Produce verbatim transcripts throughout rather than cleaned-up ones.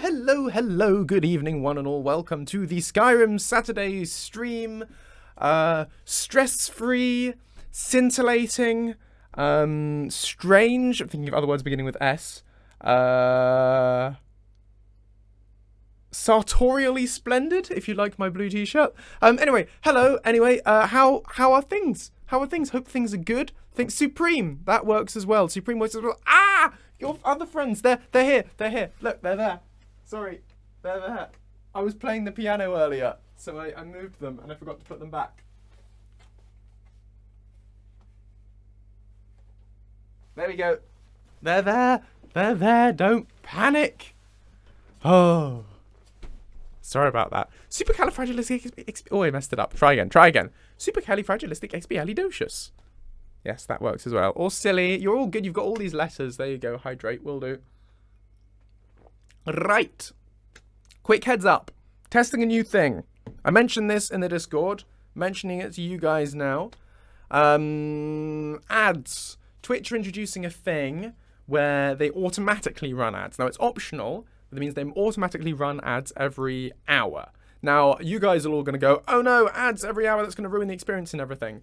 hello, hello, good evening one and all, welcome to the Skyrim Saturday stream, uh, stress-free, scintillating, um, strange, I'm thinking of other words beginning with S, uh, sartorially splendid, if you like my blue t-shirt. Um, anyway, hello, anyway, uh, how, how are things? How are things? Hope things are good. Think Supreme, that works as well, Supreme works as well. Ah! Your other friends, they're, they're here, they're here. Look, they're there. Sorry, they're there. I was playing the piano earlier, so I, I moved them and I forgot to put them back. There we go. They're there, they're there, don't panic. Oh, sorry about that. Supercalifragilisticexpialidocious. Oh, I messed it up. Try again, try again. Supercalifragilisticexpialidocious. Yes, that works as well. Or silly. You're all good. You've got all these letters. There you go. Hydrate. Will do. Right. Quick heads up. Testing a new thing. I mentioned this in the Discord. Mentioning it to you guys now. Um, ads. Twitch are introducing a thing where they automatically run ads. Now, it's optional. That means they automatically run ads every hour. Now, you guys are all going to go, oh no, ads every hour. That's going to ruin the experience and everything.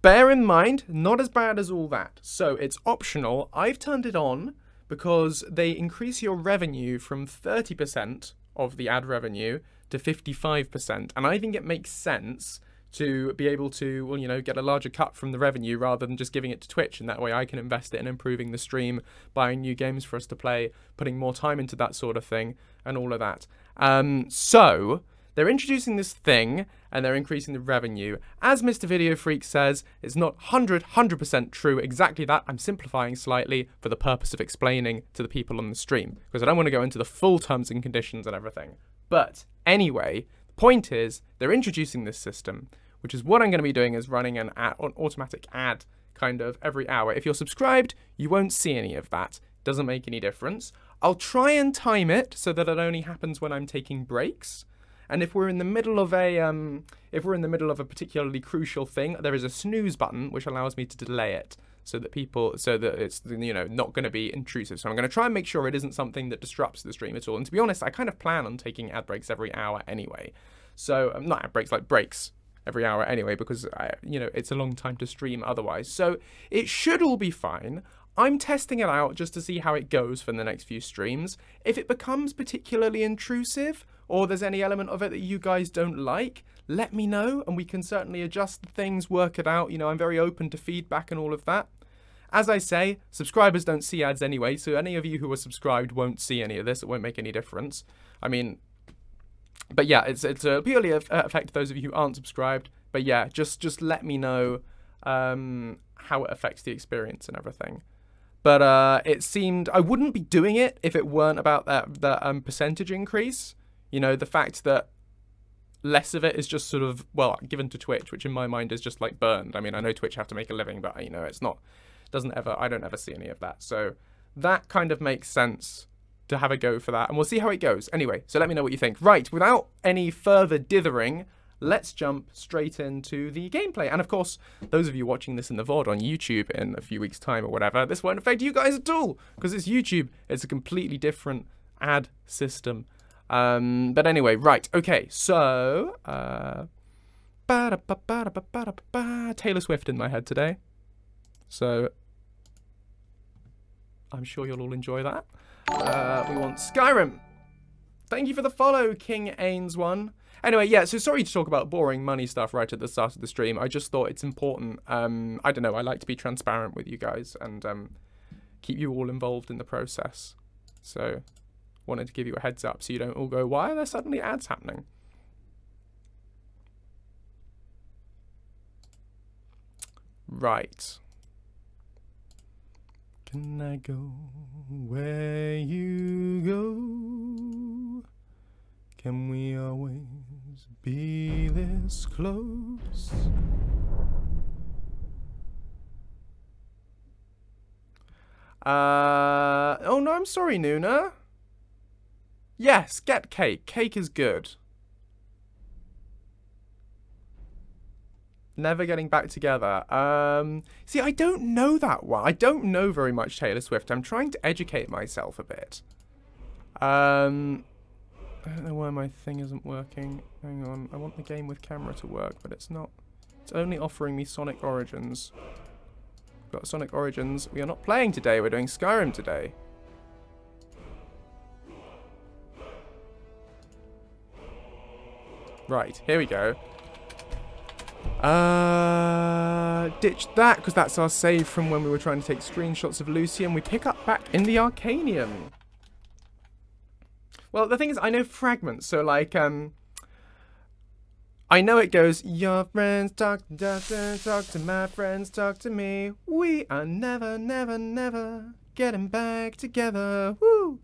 Bear in mind, not as bad as all that. So it's optional. I've turned it on because they increase your revenue from thirty percent of the ad revenue to fifty-five percent. And I think it makes sense to be able to, well, you know, get a larger cut from the revenue rather than just giving it to Twitch. And that way I can invest it in improving the stream, buying new games for us to play, putting more time into that sort of thing and all of that. Um, so... They're introducing this thing, and they're increasing the revenue. As Mister Video Freak says, it's not one hundred percent true, exactly that. I'm simplifying slightly for the purpose of explaining to the people on the stream, because I don't want to go into the full terms and conditions and everything. But anyway, the point is, they're introducing this system, which is what I'm going to be doing, is running an, ad, an automatic ad kind of every hour. If you're subscribed, you won't see any of that. Doesn't make any difference. I'll try and time it so that it only happens when I'm taking breaks. And if we're in the middle of a, um, if we're in the middle of a particularly crucial thing, there is a snooze button which allows me to delay it, so that people, so that it's, you know, not going to be intrusive. So I'm going to try and make sure it isn't something that disrupts the stream at all. And to be honest, I kind of plan on taking ad breaks every hour anyway. So um, not ad breaks, like breaks every hour anyway, because I, you know, it's a long time to stream otherwise. So it should all be fine. I'm testing it out just to see how it goes for the next few streams. If it becomes particularly intrusive, or there's any element of it that you guys don't like, let me know, and we can certainly adjust things, work it out. You know, I'm very open to feedback and all of that. As I say, subscribers don't see ads anyway, so any of you who are subscribed won't see any of this. It won't make any difference. I mean, but yeah, it's it's uh, purely a, a effect those of you who aren't subscribed. But yeah, just just let me know um, how it affects the experience and everything. But uh, it seemed I wouldn't be doing it if it weren't about that that um, percentage increase. You know, the fact that less of it is just sort of, well, given to Twitch, which in my mind is just like burned. I mean, I know Twitch have to make a living, but, you know, it's not, doesn't ever, I don't ever see any of that. So that kind of makes sense to have a go for that. And we'll see how it goes. Anyway, so let me know what you think. Right, without any further dithering, let's jump straight into the gameplay. And of course, those of you watching this in the V O D on YouTube in a few weeks' time or whatever, this won't affect you guys at all, because it's YouTube. It's a completely different ad system. Um, but anyway, right, okay, so, uh, Taylor Swift in my head today, so I'm sure you'll all enjoy that. Uh, we want Skyrim. Thank you for the follow, King Ains one. Anyway, yeah, so sorry to talk about boring money stuff right at the start of the stream. I just thought it's important, um, I don't know, I like to be transparent with you guys and, um, keep you all involved in the process, so... Wanted to give you a heads up so you don't all go, why are there suddenly ads happening? Right. Can I go where you go? Can we always be this close? Uh, oh no, I'm sorry, Nuna. Yes, get cake. Cake is good. Never getting back together. Um, see, I don't know that one. I don't know very much Taylor Swift. I'm trying to educate myself a bit. Um, I don't know why my thing isn't working. Hang on, I want the game with camera to work, but it's not. It's only offering me Sonic Origins. We've got Sonic Origins. We are not playing today, we're doing Skyrim today. Right, here we go. Uh, ditch that, because that's our save from when we were trying to take screenshots of Lucien. We pick up back in the Arcanium. Well, the thing is, I know fragments, so like, um, I know it goes, your friends talk to your friends, talk to my friends, talk to me. We are never, never, never getting back together. Woo!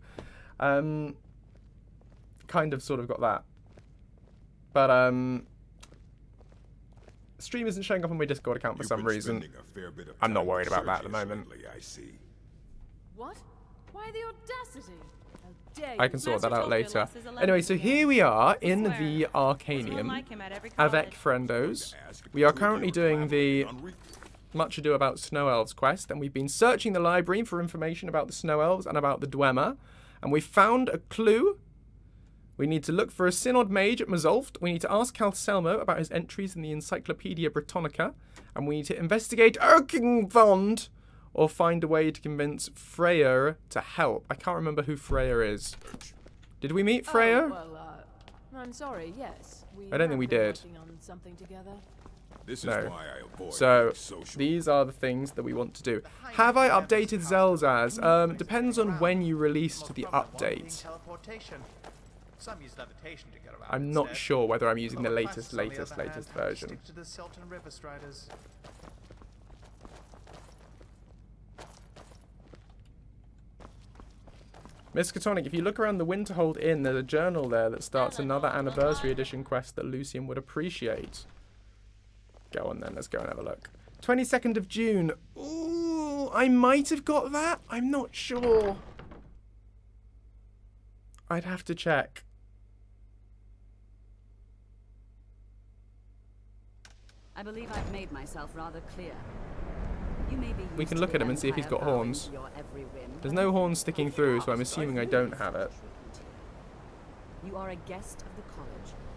Um, kind of, sort of got that. But, um, stream isn't showing up on my Discord account for You've some reason. I'm not worried about that at the moment. I see. What? Why the audacity? I can sort that out later. Anyway, so here we are in the Arcanium. Avec Friendos. We are currently doing the Much Ado About Snow Elves quest, and we've been searching the library for information about the Snow Elves and about the Dwemer, and we found a clue. We need to look for a Synod Mage at Mzulft. We need to ask Calcelmo about his entries in the Encyclopedia Britannica, and we need to investigate Erkingvond, or find a way to convince Freya to help. I can't remember who Freya is. Did we meet Freya? Oh, well, uh, I'm sorry, yes. We I don't think we did. This no. Is why I avoid so, these are the things that we want to do. Have I updated Xelzaz? Um, depends on when you released the update. I'm not sure whether I'm using the latest, latest, latest version. Miskatonic, if you look around the Winterhold Inn, there's a journal there that starts another Anniversary Edition quest that Lucien would appreciate. Go on then, let's go and have a look. twenty-second of June. Ooh, I might have got that. I'm not sure. I'd have to check. I believe I've made myself rather clear. We can look at him and see if he's got horns. There's no horns sticking through, so I'm assuming I don't have it. You are a guest of the college,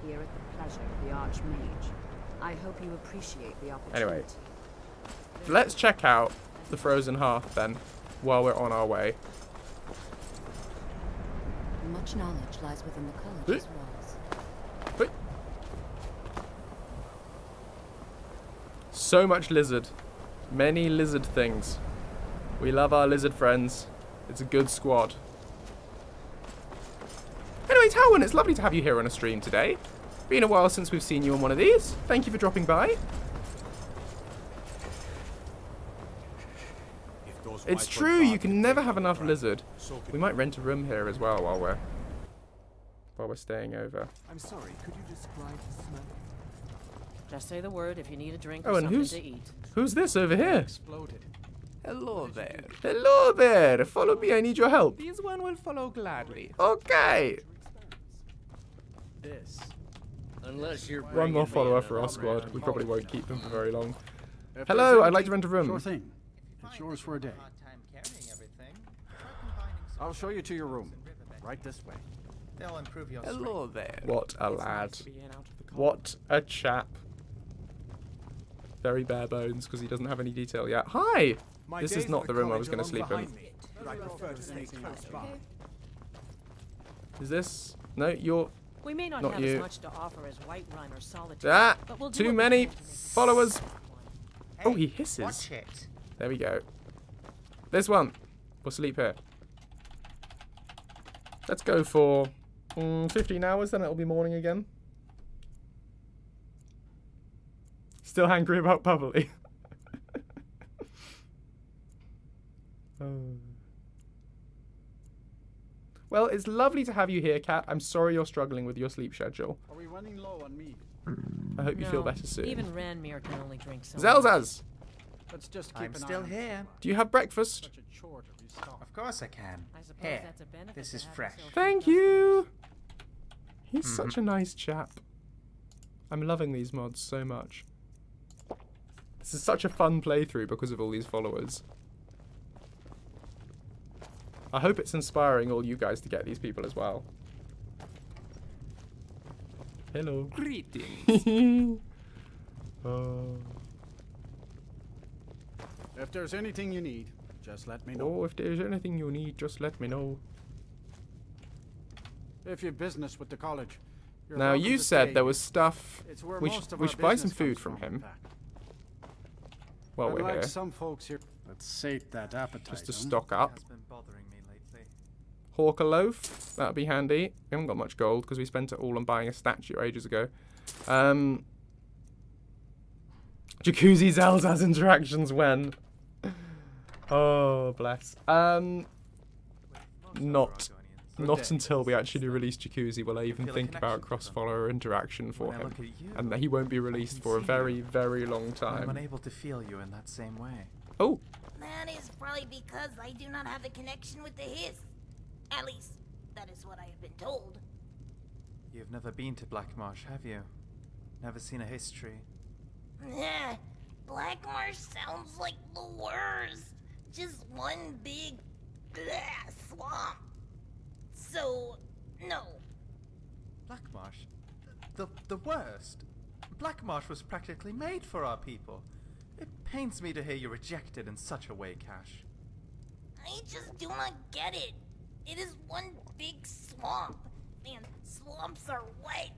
here at the pleasure of the Archmage. I hope you appreciate the opportunity. Anyway, let's check out the Frozen Hearth then, while we're on our way. Much knowledge lies within the college's walls. So much lizard. Many lizard things. We love our lizard friends. It's a good squad. Anyway, Talwin, it's lovely to have you here on a stream today. Been a while since we've seen you on one of these. Thank you for dropping by. It's true, you can never have enough lizard. We might rent a room here as well while we're while we're staying over. I'm sorry, could you describe the smell? Just say the word if you need a drink or oh, and something who's, to eat. Who's this over here? Exploded. Hello there. Hello there. Follow me. I need your help. This one will follow gladly. Okay. This. Unless you're one more follower for our squad. We probably won't keep them for very long. Hello. I'd like to rent a room. Sure thing. It's yours for a day. I'll show you to your room. Right this way. They'll improve your Hello there. What a lad. What a chap. Very bare bones because he doesn't have any detail yet. Hi! My this is not the room I was going to sleep in. I prefer to stay close by. Is this? No, you're. We may not, not have you. As much to offer as White Run or Solitude, ah, but we'll too many followers. Hey, oh, he hisses. Watch it. There we go. This one. We'll sleep here. Let's go for mm, fifteen hours, then it'll be morning again. Still angry about Bubbly. um. Well, it's lovely to have you here, Kat. I'm sorry you're struggling with your sleep schedule. Are we running low on meat? I hope no, you feel better soon. Even Ranmir can only drink so Xelzaz! Let's just keep I'm an still eye. Here. Do you have breakfast? Of course I can. I here. That's a this is fresh. Thank you! He's mm-hmm. such a nice chap. I'm loving these mods so much. This is such a fun playthrough because of all these followers. I hope it's inspiring all you guys to get these people as well. Hello. Greetings. uh... If there's anything you need, just let me know. Oh, if there's anything you need, just let me know. If you're business with the college. You're now you said stay. There was stuff. It's where we should, we should buy some food from him. Well, we're like here. Some folks here. Let's sate that appetite. Just to stock up. Hawk a loaf. That'd be handy. We haven't got much gold because we spent it all on buying a statue ages ago. Um. Jacuzzi Xelzaz interactions when. Oh, bless. Um, not, not until we actually release Jacuzzi will I even think about cross-follower interaction for him, and he won't be released for a very, very long time. I'm unable to feel you in that same way. Oh. That is probably because I do not have a connection with the Hist. At least, that is what I have been told. You've never been to Black Marsh, have you? Never seen a history. Yeah, Black Marsh sounds like the worst. Just one big bleh, swamp. So, no. Black Marsh? The, the worst? Black Marsh was practically made for our people. It pains me to hear you reject it in such a way, Khash. I just do not get it. It is one big swamp. And swamps are wet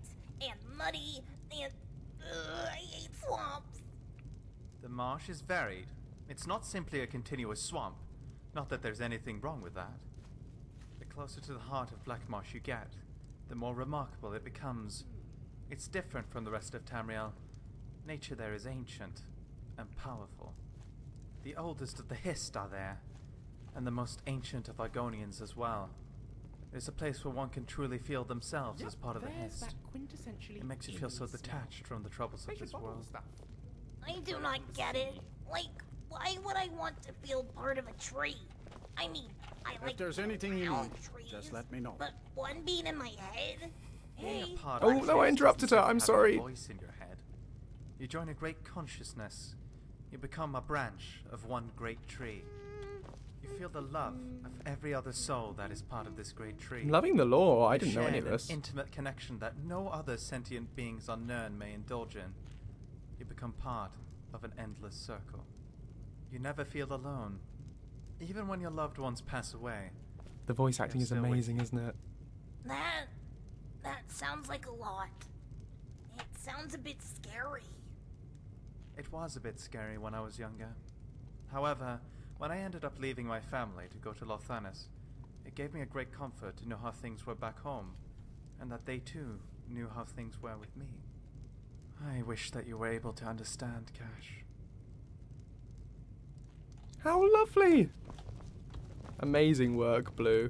and muddy and... Ugh, I hate swamps. The marsh is varied. It's not simply a continuous swamp. Not that there's anything wrong with that. The closer to the heart of Black Marsh you get, the more remarkable it becomes. It's different from the rest of Tamriel. Nature there is ancient and powerful. The oldest of the Hist are there, and the most ancient of Argonians as well. It's a place where one can truly feel themselves yep, as part of the Hist. It makes you feel so detached from the troubles of this world. I do not get it. Like, why would I want to feel part of a tree? I mean, I if like there's anything you need, trees, just let me know. But one being in my head? Hey. Oh, no, I interrupted her. I'm sorry. Voice in your head. You join a great consciousness. You become a branch of one great tree. You feel the love of every other soul that is part of this great tree. I'm loving the lore. I didn't know any of this. An intimate connection that no other sentient beings on Nern may indulge in. You become part of an endless circle. You never feel alone, even when your loved ones pass away. The voice acting is amazing, isn't it? That that sounds like a lot. It sounds a bit scary. It was a bit scary when I was younger. However, when I ended up leaving my family to go to Lothanis, it gave me a great comfort to know how things were back home, and that they too knew how things were with me. I wish that you were able to understand, Khash. How lovely! Amazing work, Blue.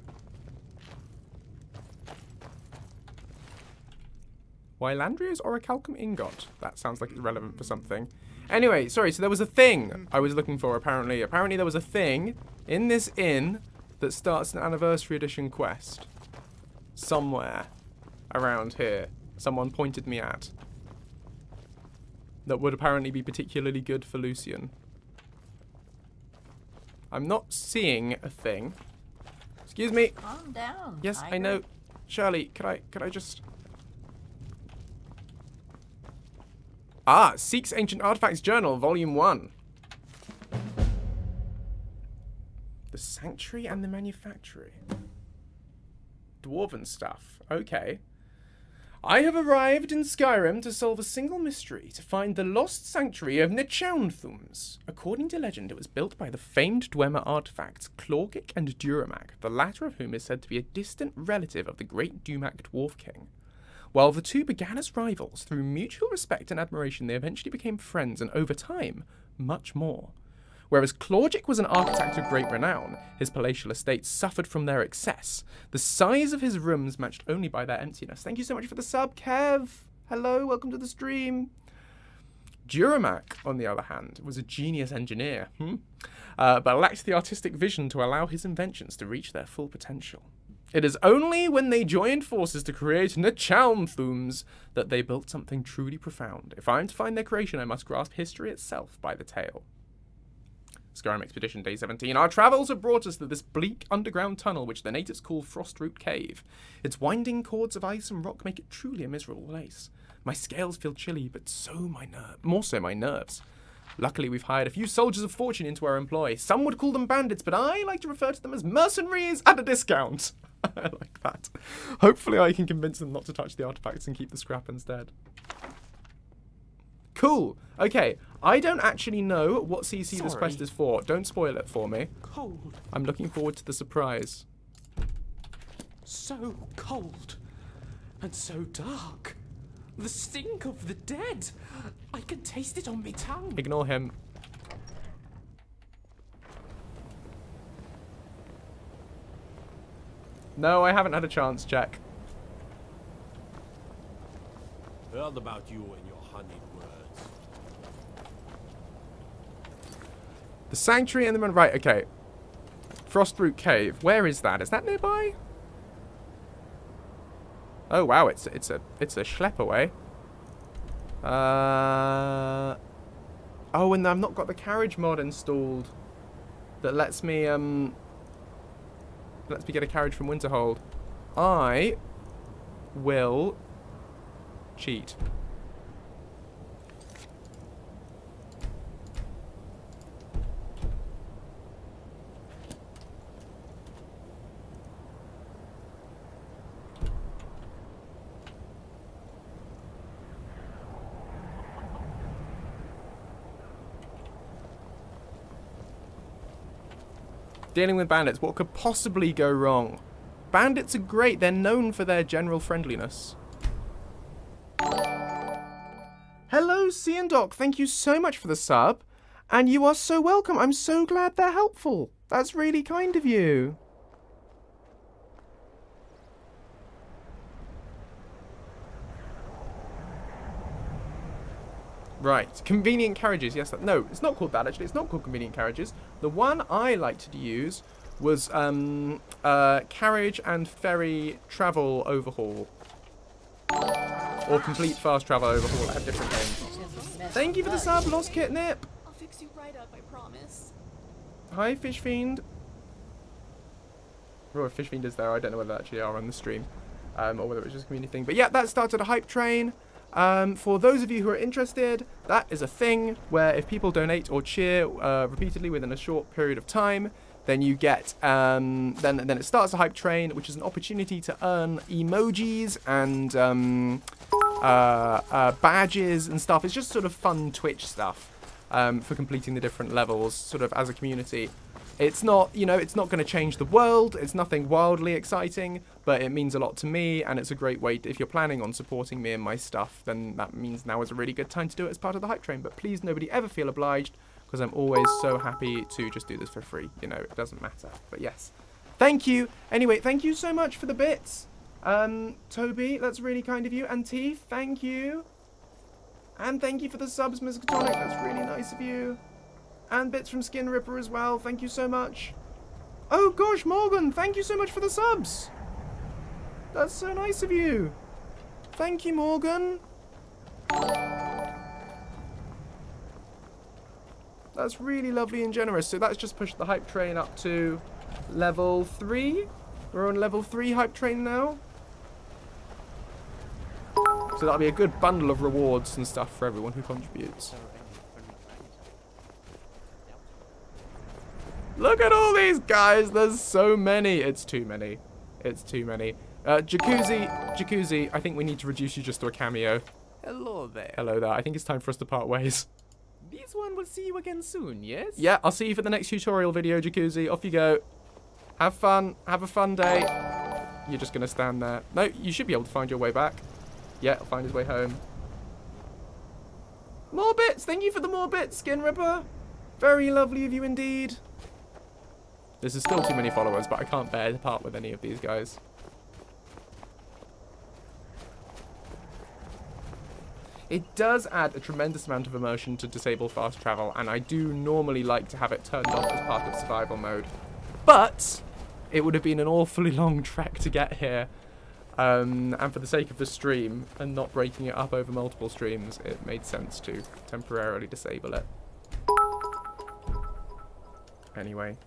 Wylandria's orichalcum ingot. That sounds like it's relevant for something. Anyway, sorry, so there was a thing I was looking for, apparently. Apparently there was a thing in this inn that starts an Anniversary Edition quest. Somewhere around here. Someone pointed me at. That would apparently be particularly good for Lucien. I'm not seeing a thing. Excuse me. Calm down. Yes, I, I know. Shirley, could I, could I just... Ah, Seeks Ancient Artifacts Journal, Volume one. The Sanctuary and the Manufactory. Dwarven stuff. Okay. I have arrived in Skyrim to solve a single mystery, to find the lost sanctuary of Nchuanthumz. According to legend, it was built by the famed Dwemer artifacts Clorgic and Duramac, the latter of whom is said to be a distant relative of the great Duramac Dwarf King. While the two began as rivals, through mutual respect and admiration, they eventually became friends and, over time, much more. Whereas Clorgic was an architect of great renown, his palatial estates suffered from their excess. The size of his rooms matched only by their emptiness. Thank you so much for the sub, Kev! Hello, welcome to the stream! Duramac, on the other hand, was a genius engineer, hmm? uh, but lacked the artistic vision to allow his inventions to reach their full potential. It is only when they joined forces to create Nchuanthumz that they built something truly profound. If I am to find their creation, I must grasp history itself by the tail. Skyrim Expedition Day seventeen, our travels have brought us to this bleak underground tunnel which the natives call Frostroot Cave. Its winding cords of ice and rock make it truly a miserable place. My scales feel chilly, but so my ner- more so my nerves. Luckily, we've hired a few soldiers of fortune into our employ. Some would call them bandits, but I like to refer to them as mercenaries at a discount. I like that. Hopefully, I can convince them not to touch the artifacts and keep the scrap instead. Cool. Okay. I don't actually know what C C Sorry. This quest is for. Don't spoil it for me. Cold. I'm looking forward to the surprise. So cold. And so dark. The stink of the dead. I can taste it on my tongue. Ignore him. No, I haven't had a chance, Jack. Heard about you and your honeyed words. The sanctuary and the man. Right, okay. Frostroot Cave. Where is that? Is that nearby? Oh wow, it's it's a it's a schlep away. Uh oh, and I've not got the carriage mod installed that lets me um lets me get a carriage from Winterhold. I will cheat. Dealing with bandits, what could possibly go wrong? Bandits are great, they're known for their general friendliness. Hello, C and Doc, thank you so much for the sub. And you are so welcome, I'm so glad they're helpful. That's really kind of you. Right, convenient carriages, yes, that, no, it's not called that actually, it's not called convenient carriages. The one I liked to use was um, uh, carriage and ferry travel overhaul. Or complete fast travel overhaul, I have different names. Thank you for the sub, Lost Kitnip! I'll fix you right up, I promise. Hi, Fish Fiend. Oh, Fish Fiend is there, I don't know whether they actually are on the stream. Um, or whether it's just a community thing, but yeah, that started a hype train. Um, for those of you who are interested, that is a thing where if people donate or cheer uh, repeatedly within a short period of time, then you get, um, then then it starts a hype train, which is an opportunity to earn emojis and um, uh, uh, badges and stuff. It's just sort of fun Twitch stuff um, for completing the different levels, sort of as a community. It's not, you know, it's not going to change the world, it's nothing wildly exciting, but it means a lot to me, and it's a great way, to, if you're planning on supporting me and my stuff, then that means now is a really good time to do it as part of the hype train, but please nobody ever feel obliged, because I'm always so happy to just do this for free, you know, it doesn't matter, but yes. Thank you! Anyway, thank you so much for the bits! Um, Toby, that's really kind of you, and T, thank you! And thank you for the subs, Miz Catonic, that's really nice of you! And bits from Skin Ripper as well, thank you so much. Oh gosh, Morgan, thank you so much for the subs. That's so nice of you. Thank you, Morgan. That's really lovely and generous. So that's just pushed the hype train up to level three. We're on level three hype train now. So that'll be a good bundle of rewards and stuff for everyone who contributes. Look at all these guys, there's so many. It's too many, it's too many. Uh, Jacuzzi, Jacuzzi, I think we need to reduce you just to a cameo. Hello there. Hello there, I think it's time for us to part ways. This one will see you again soon, yes? Yeah, I'll see you for the next tutorial video, Jacuzzi, off you go. Have fun, have a fun day. You're just gonna stand there. No, you should be able to find your way back. Yeah, I'll find his way home. More bits, thank you for the more bits, Skin Ripper. Very lovely of you indeed. This is still too many followers, but I can't bear to part with any of these guys. It does add a tremendous amount of emotion to disable fast travel, and I do normally like to have it turned off as part of survival mode. But it would have been an awfully long trek to get here, um, and for the sake of the stream, and not breaking it up over multiple streams, it made sense to temporarily disable it. anyway.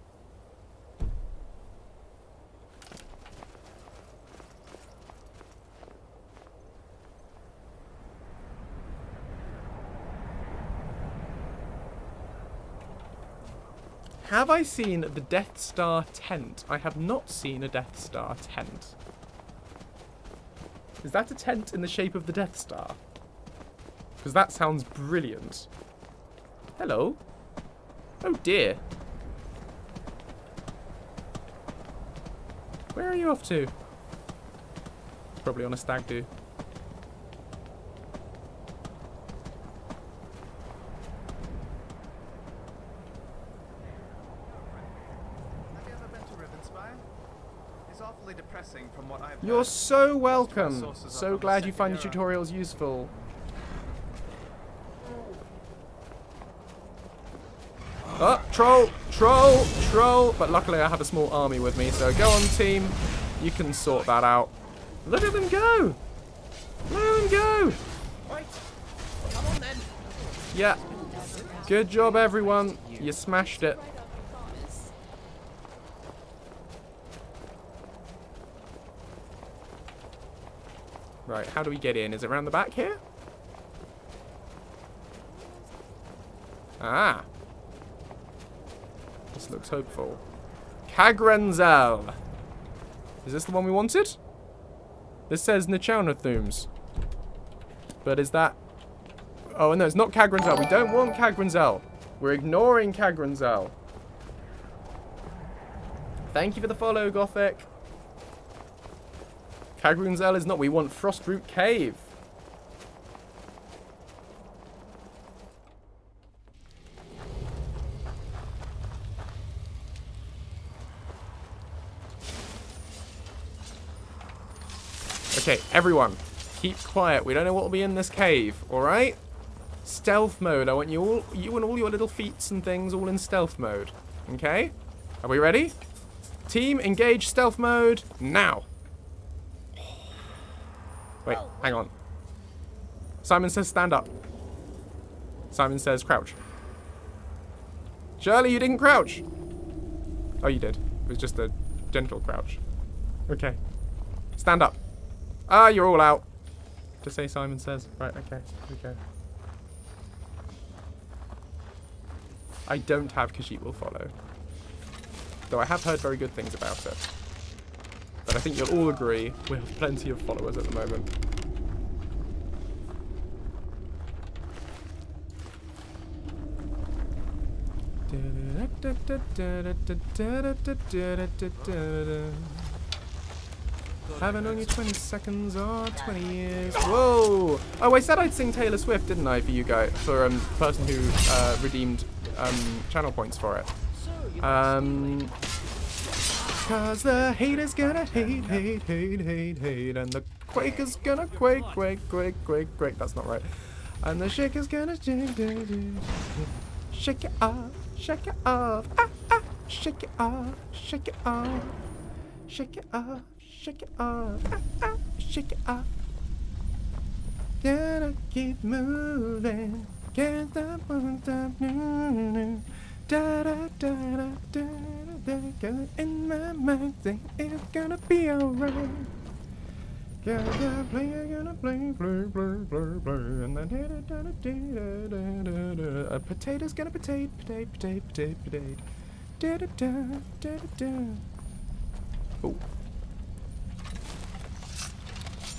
Have I seen the Death Star tent? I have not seen a Death Star tent. Is that a tent in the shape of the Death Star? Because that sounds brilliant. Hello. Oh dear. Where are you off to? Probably on a stag do. You're so welcome. So glad you find the tutorials useful. Oh, troll, troll, troll. But luckily I have a small army with me, so go on, team. You can sort that out. Look at them go. Let them go. Yeah. Good job, everyone. You smashed it. Right, how do we get in? Is it around the back here? Ah. This looks hopeful. Kagrenzel. Is this the one we wanted? This says Nchuanthumz. But is that... Oh, no, it's not Kagrenzel. We don't want Kagrenzel. We're ignoring Kagrenzel. Thank you for the follow, Gothic. Kagrenzel is not. We want Frostroot Cave. Okay, everyone, keep quiet. We don't know what will be in this cave. All right, stealth mode. I want you all, you and all your little feats and things, all in stealth mode. Okay, are we ready? Team, engage stealth mode now. Wait, hang on. Simon says stand up. Simon says crouch. Shirley, you didn't crouch. Oh, you did. It was just a gentle crouch. Okay. Stand up. Ah, you're all out. Just say Simon says. Right, okay. Okay. I don't have Khash Will Follow. Though I have heard very good things about it. But I think you'll all agree we have plenty of followers at the moment. Haven't known you twenty seconds or twenty years. Whoa! Oh, I said I'd sing Taylor Swift, didn't I, for you guys? For um, the person who uh, redeemed um, channel points for it. Um... Cause the haters gonna hate, hate, hate, hate, hate, and the quaker's gonna quake, quake, quake, quake, quake. That's not right. And the shaker's gonna shake, shake, shake it off, shake it off, ah, ah, shake it off, shake it off, shake it off, shake it off, ah, ah, shake it off. Gotta keep moving, can't stop, stop, da da da da da da da. In my mind, think it's gonna be alright. Gotta play, gonna play, play, play, play, play, and then da da da da da da da. A potato's gonna potato, potato, potato, potato, potato. Da da da da da da. Oh.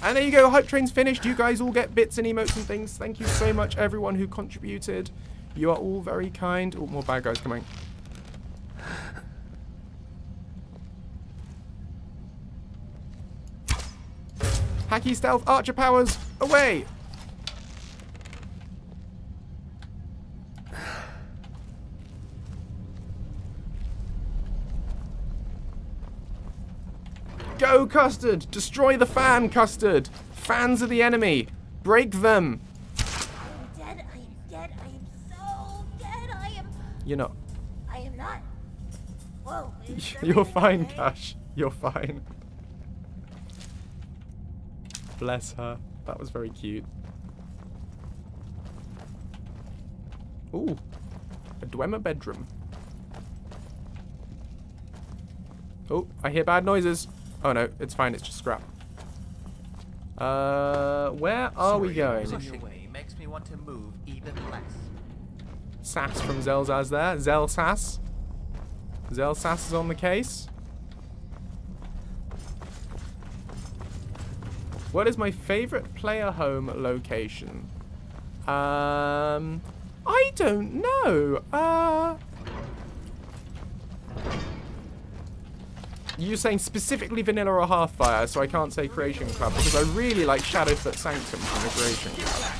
And there you go. Hype train's finished. You guys all get bits and emotes and things. Thank you so much, everyone who contributed. You are all very kind. Oh, more bad guys coming. Hacky stealth archer powers away. Go custard, destroy the fan custard. Fans are the enemy. Break them. You're not. I am not. Whoa. You're fine, Khash. You're fine. Bless her. That was very cute. Ooh. A Dwemer bedroom. Oh, I hear bad noises. Oh no, it's fine, it's just scrap. Uh, where are Sorry, we going? Pushing me makes me want to move even less. Sass from Xelzaz there. Xelzaz. Xelzaz is on the case. What is my favorite player home location? Um, I don't know. Uh, you're saying specifically Vanilla or Half-Fire, so I can't say Creation Club, because I really like Shadowfoot Sanctum from the Creation Club.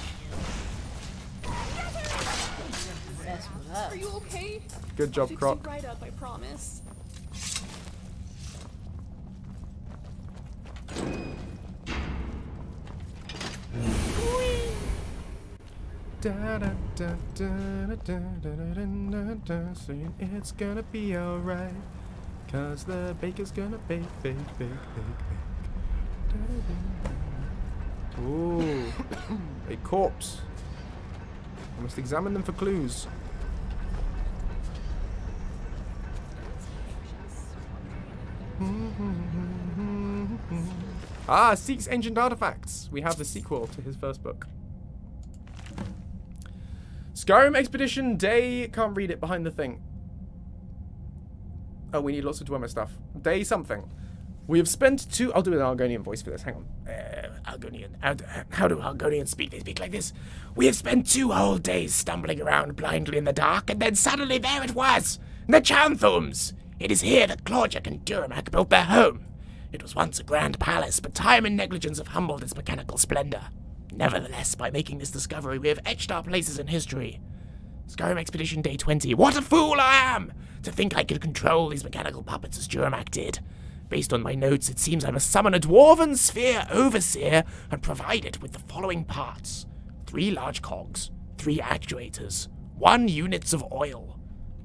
Are you okay? Good job, Croc. Right up, I promise. Da, da, da, da, da, da, da, da, da, saying it's gonna be alright, cause the baker's gonna bake, bake, bake, bake, bake. Ooh, a corpse. I must examine them for clues. Ah, seeks ancient artifacts. We have the sequel to his first book. Skyrim Expedition Day... Can't read it behind the thing. Oh, we need lots of Dwemer stuff. Day something. We have spent two... I'll do an Argonian voice for this. Hang on. Uh, Argonian... How do, how do Argonians speak? They speak like this. We have spent two whole days stumbling around blindly in the dark, and then suddenly there it was! Nchuanthumz! It is here that Clorgic and Duramac built their home. It was once a grand palace, but time and negligence have humbled its mechanical splendor. Nevertheless, by making this discovery, we have etched our places in history. Skyrim Expedition Day twenty. What a fool I am! To think I could control these mechanical puppets as Duramac did. Based on my notes, it seems I must summon a Dwarven Sphere Overseer and provide it with the following parts. Three large cogs, three actuators, one units of oil.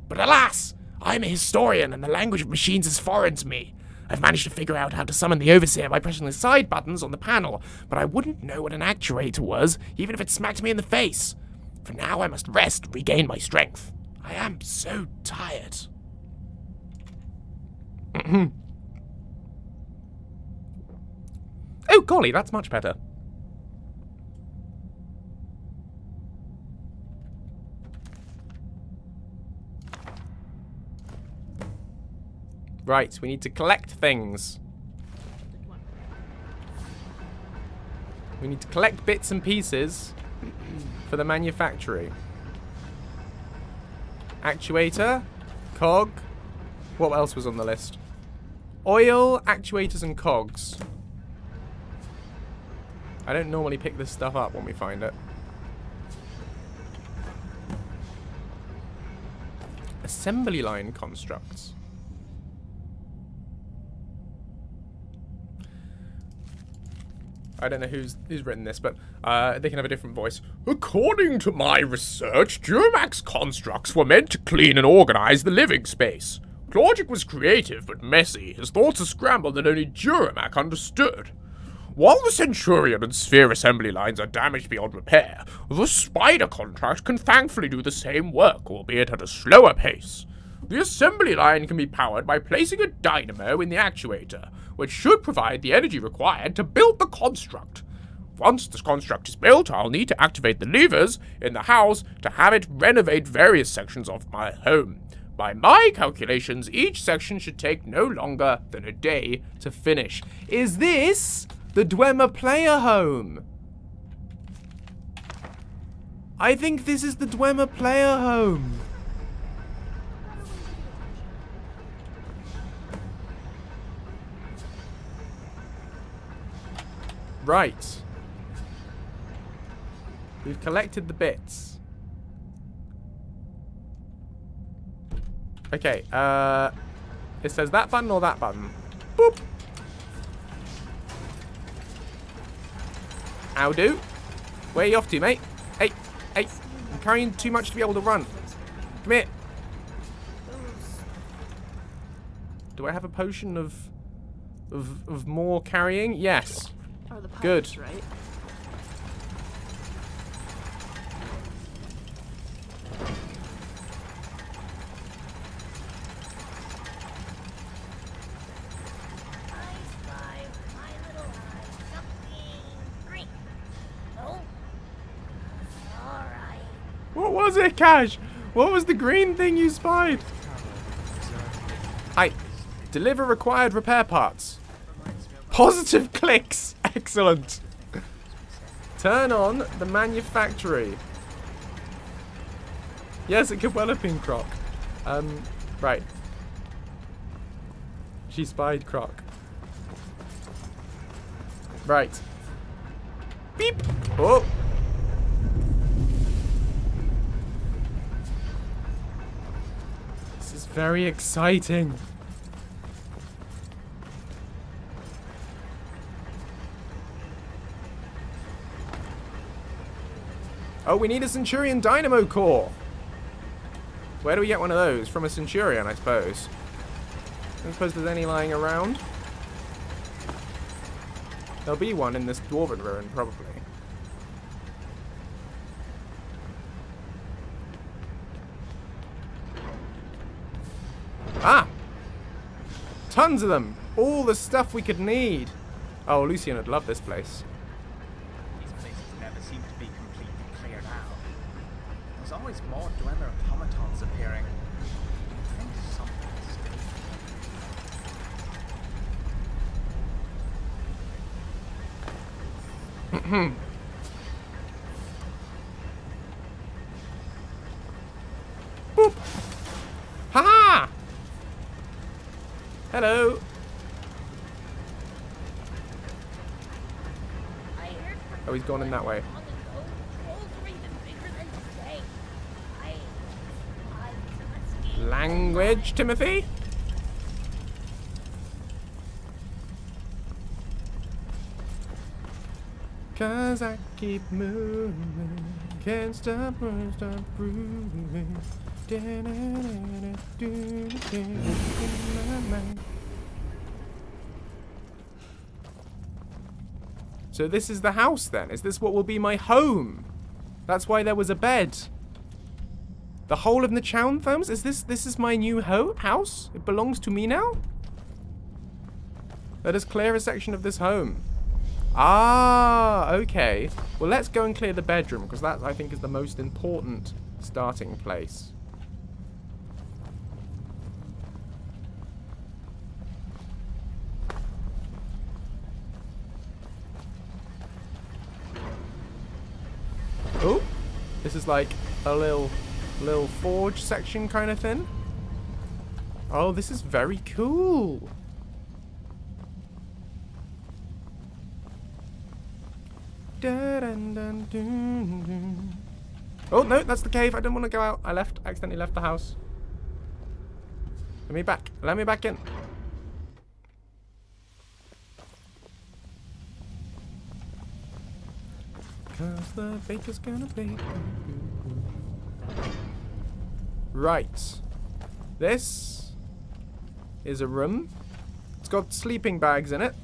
But alas! I am a historian and the language of machines is foreign to me. I've managed to figure out how to summon the Overseer by pressing the side buttons on the panel, but I wouldn't know what an actuator was, even if it smacked me in the face. For now, I must rest and regain my strength. I am so tired. Oh, golly, that's much better. Right, we need to collect things. We need to collect bits and pieces for the manufactory. Actuator, cog. What else was on the list? Oil, actuators, and cogs. I don't normally pick this stuff up when we find it. Assembly line constructs. I don't know who's who's written this, but uh, they can have a different voice. According to my research, Duramax constructs were meant to clean and organize the living space. Clorgic was creative but messy. His thoughts are scrambled that only Duramac understood. While the Centurion and Sphere assembly lines are damaged beyond repair, the Spider contract can thankfully do the same work, albeit at a slower pace. The assembly line can be powered by placing a dynamo in the actuator, which should provide the energy required to build the construct. Once this construct is built, I'll need to activate the levers in the house to have it renovate various sections of my home. By my calculations, each section should take no longer than a day to finish. Is this the Dwemer player home? I think this is the Dwemer player home. Right. We've collected the bits. Okay, uh... it says that button or that button? Boop! Ow do. Where are you off to, mate? Hey, hey. I'm carrying too much to be able to run. Come here. Do I have a potion of... of, of more carrying? Yes. Are the pirates, good. Right? was it, Khash? What was the green thing you spied? I deliver required repair parts. Positive clicks. Excellent. Turn on the manufactory. Yes, it could well have been Croc. Um, right. She spied Croc. Right. Beep. Oh. This is very exciting. Oh, we need a Centurion Dynamo Core. Where do we get one of those? From a Centurion, I suppose. I don't suppose there's any lying around. There'll be one in this Dwarven ruin, probably. Ah! Tons of them! All the stuff we could need! Oh, Lucien would love this place. These places never seem to be completely cleared out. There's always more Dwemer automatons appearing. Hmm. Boop. Ha ha. Hello. Oh, he's gone in that way. Language, Timothy. Cause I keep moving, can't stop, won't stop proving. So this is the house then? Is this what will be my home? That's why there was a bed. The whole of Nchuanthumz? Is this, this is my new ho house? It belongs to me now? Let us clear a section of this home. Ah, okay. Well, let's go and clear the bedroom, because that, I think, is the most important starting place. Oh, this is like a little, little forge section kind of thing. Oh, this is very cool. Oh no, that's the cave. I didn't want to go out. I left, accidentally left the house. Let me back. Let me back in. Cause the baker's gonna bake. Right. This is a room. It's got sleeping bags in it.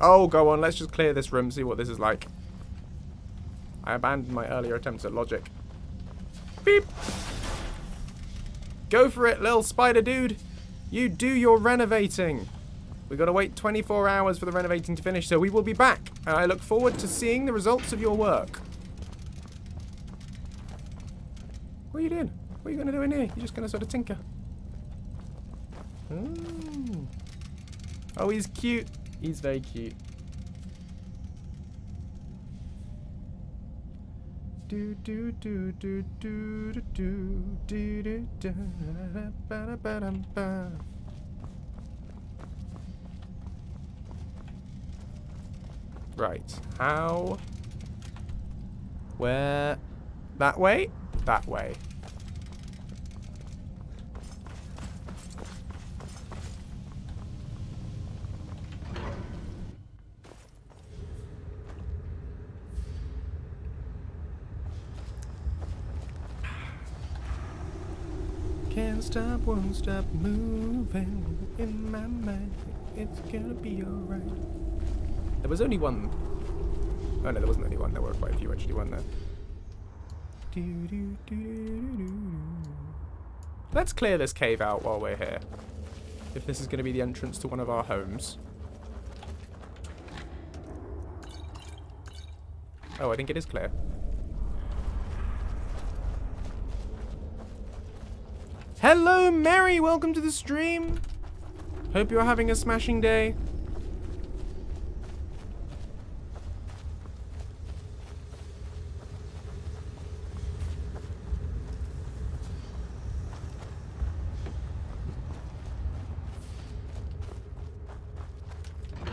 Oh, go on. Let's just clear this room, see what this is like. I abandoned my earlier attempts at logic. Beep. Go for it, little spider dude. You do your renovating. We've got to wait twenty-four hours for the renovating to finish, so we will be back. And I look forward to seeing the results of your work. What are you doing? What are you going to do in here? You're just going to sort of tinker. Ooh. Oh, he's cute. He's very cute. Do do do do do do do do do da ba ba da ba. Right. How? Where? That way? That way. Can't stop, won't stop moving in my mind. It's gonna be alright. There was only one. Oh no, there wasn't only one. There were quite a few actually. One there. Do, do, do, do, do. Let's clear this cave out while we're here. If this is gonna be the entrance to one of our homes. Oh, I think it is clear. Hello, Mary! Welcome to the stream! Hope you're having a smashing day.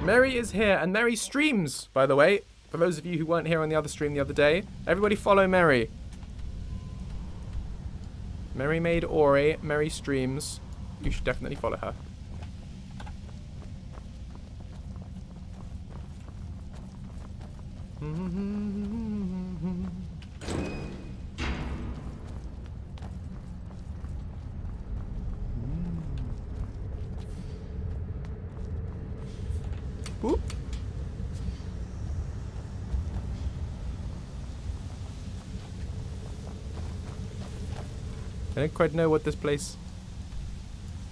Mary is here, and Mary streams, by the way. For those of you who weren't here on the other stream the other day, everybody follow Mary. Mary made Ori, Mary streams. You should definitely follow her. Boop. I don't quite know what this place...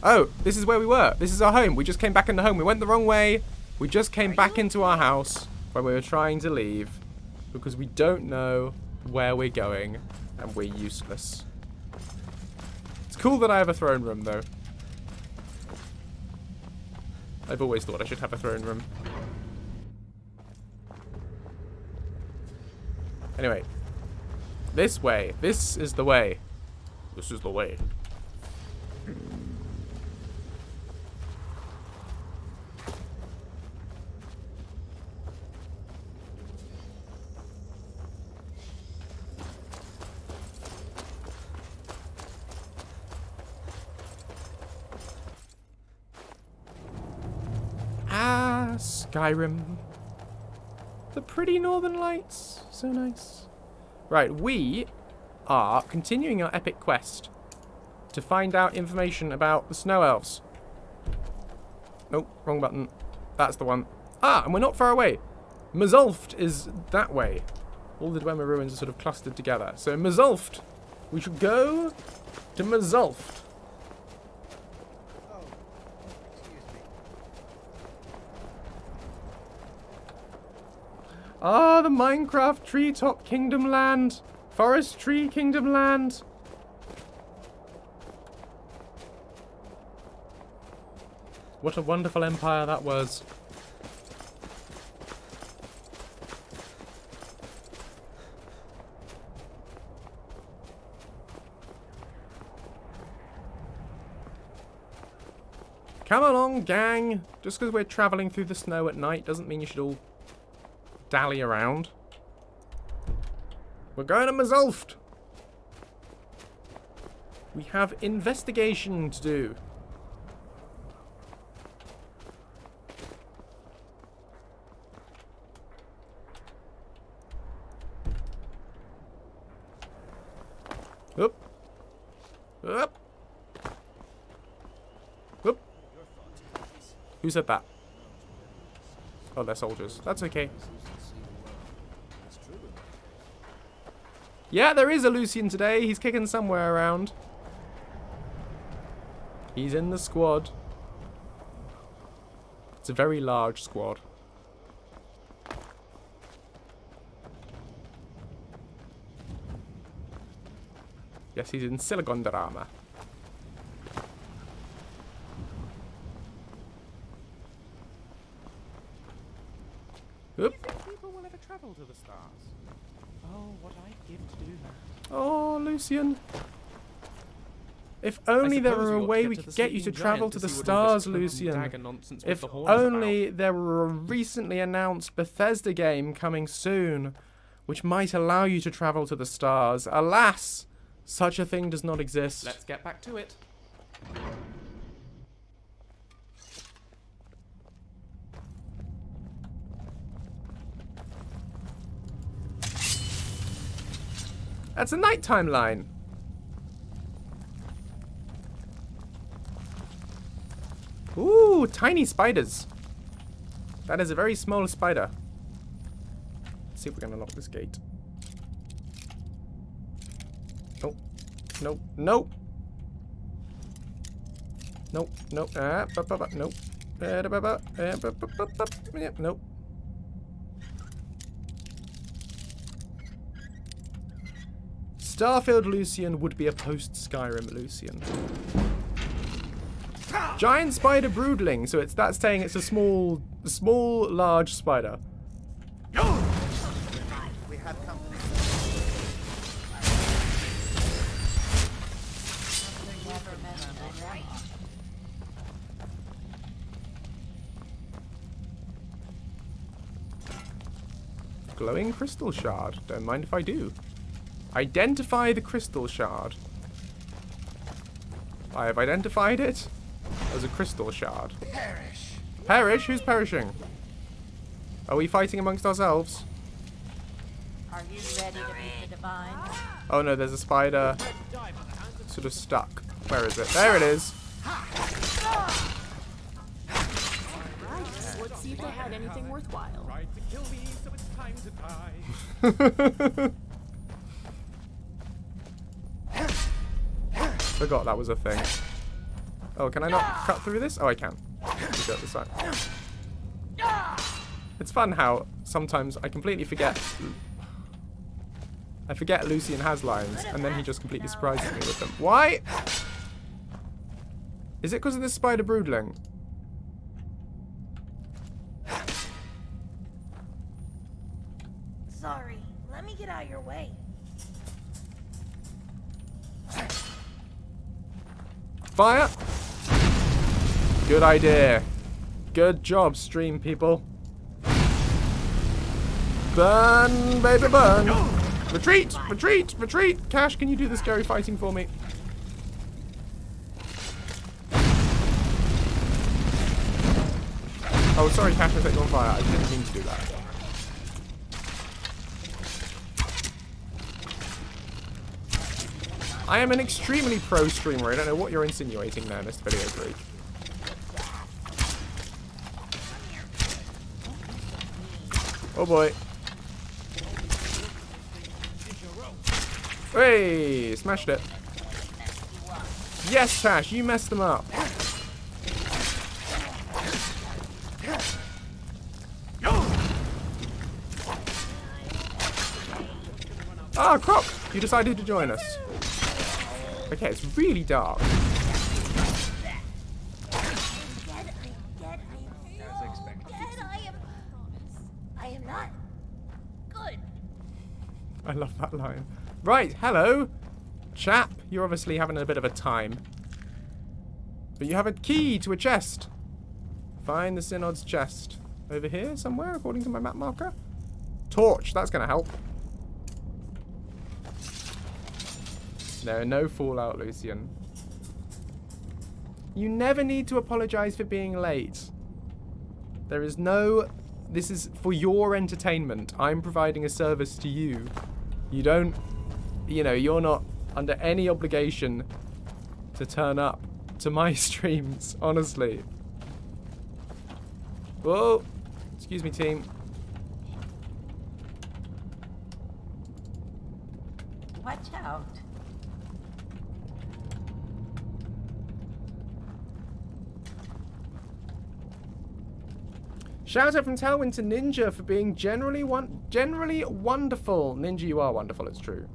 Oh, this is where we were. This is our home. We just came back in the home. We went the wrong way. We just came back into our house when we were trying to leave because we don't know where we're going and we're useless. It's cool that I have a throne room, though. I've always thought I should have a throne room. Anyway. This way. This is the way. This is the way. Ah, Skyrim. The pretty northern lights. So nice. Right, we are continuing our epic quest to find out information about the Snow Elves. Nope, oh, wrong button. That's the one. Ah, and we're not far away. Mzulft is that way. All the Dwemer ruins are sort of clustered together. So Mzulft, we should go to Mzulft. Oh, excuse me. Ah, the Minecraft treetop kingdom land. Forest Tree Kingdom Land. What a wonderful empire that was. Come along, gang. Just because we're traveling through the snow at night doesn't mean you should all dally around. We're going to Mzulft. We have investigation to do. Up. Up. Up. Who said that? Oh, they're soldiers. That's okay. Yeah, there is a Lucien today. He's kicking somewhere around. He's in the squad. It's a very large squad. Yes, he's in Silicon Durama. Oop. People will ever travel to the stars. Oh, what I'd give to do that. Oh, Lucien. If only there were a way we could get you to travel to the stars, Lucien. If only there were a recently announced Bethesda game coming soon, which might allow you to travel to the stars. Alas, such a thing does not exist. Let's get back to it. That's a nighttime line. Ooh, tiny spiders. That is a very small spider. Let's see if we can unlock this gate. Nope. Nope. Nope. Nope. Nope. Ah, ba, ba, ba. Nope. Ah, da, ba, ba. Ah, ba, ba, ba, ba. Nope. Starfield Lucien would be a post-Skyrim Lucien. Giant spider broodling, so it's that's saying it's a small, small, large spider. We have company. Glowing crystal shard. Don't mind if I do. Identify the crystal shard. I have identified it as a crystal shard. Perish. Perish? Who's perishing? Are we fighting amongst ourselves? Are you ready to meet the divine? Oh no, there's a spider sort of stuck. Where is it? There it is. Let's see if they had anything worthwhile. Tried to kill me, so it's time to die. Forgot that was a thing. Oh, can I not cut through this? Oh, I can. Let's go at the side. It's fun how sometimes I completely forget. I forget Lucien has lines, and then he just completely surprises me with them. Why? Is it because of this spider broodling? Sorry, let me get out of your way. Fire! Good idea. Good job, stream people. Burn, baby, burn! Retreat! Retreat! Retreat! Khash, can you do the scary fighting for me? Oh, sorry, Khash, I set you on fire. I didn't mean to do that. I am an extremely pro streamer. I don't know what you're insinuating there, Mister Video Freak. Oh boy. Hey, smashed it. Yes, Khash, you messed them up. Ah, Croc, you decided to join us. Okay, it's really dark. I love that line. Right, hello, chap. You're obviously having a bit of a time. But you have a key to a chest. Find the Synod's chest. Over here somewhere, according to my map marker. Torch, that's going to help. No, no fallout, Lucien. You never need to apologize for being late. There is no... This is for your entertainment. I'm providing a service to you. You don't... You know, you're not under any obligation to turn up to my streams, honestly. Whoa. Excuse me, team. Watch out. Shout out from Tailwind to Ninja for being generally one generally wonderful. Ninja, you are wonderful, it's true.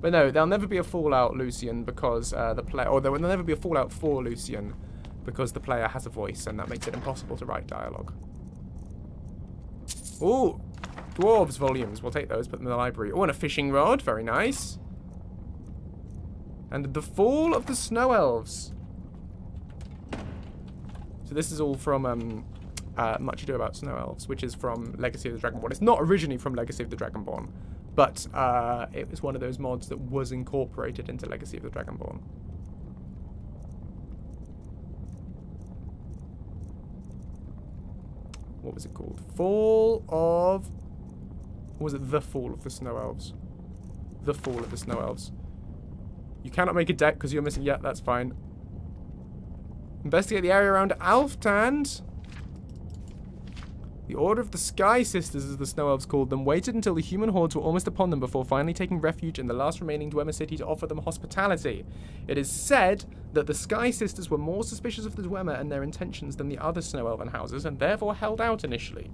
But no, there'll never be a Fallout Lucien because uh, the player... Or there'll never be a Fallout four Lucien because the player has a voice and that makes it impossible to write dialogue. Ooh! Dwarves volumes. We'll take those, put them in the library. Oh, and a fishing rod. Very nice. And The Fall of the Snow Elves. So this is all from... Um, Uh, Much Ado About Snow Elves, which is from Legacy of the Dragonborn. It's not originally from Legacy of the Dragonborn, but uh, it was one of those mods that was incorporated into Legacy of the Dragonborn. What was it called? Fall of... Or was it The Fall of the Snow Elves? The Fall of the Snow Elves. You cannot make a deck because you're missing... Yeah, that's fine. Investigate the area around Alftand. The Order of the Sky Sisters, as the Snow Elves called them, waited until the human hordes were almost upon them before finally taking refuge in the last remaining Dwemer city to offer them hospitality. It is said that the Sky Sisters were more suspicious of the Dwemer and their intentions than the other Snow Elven houses, and therefore held out initially.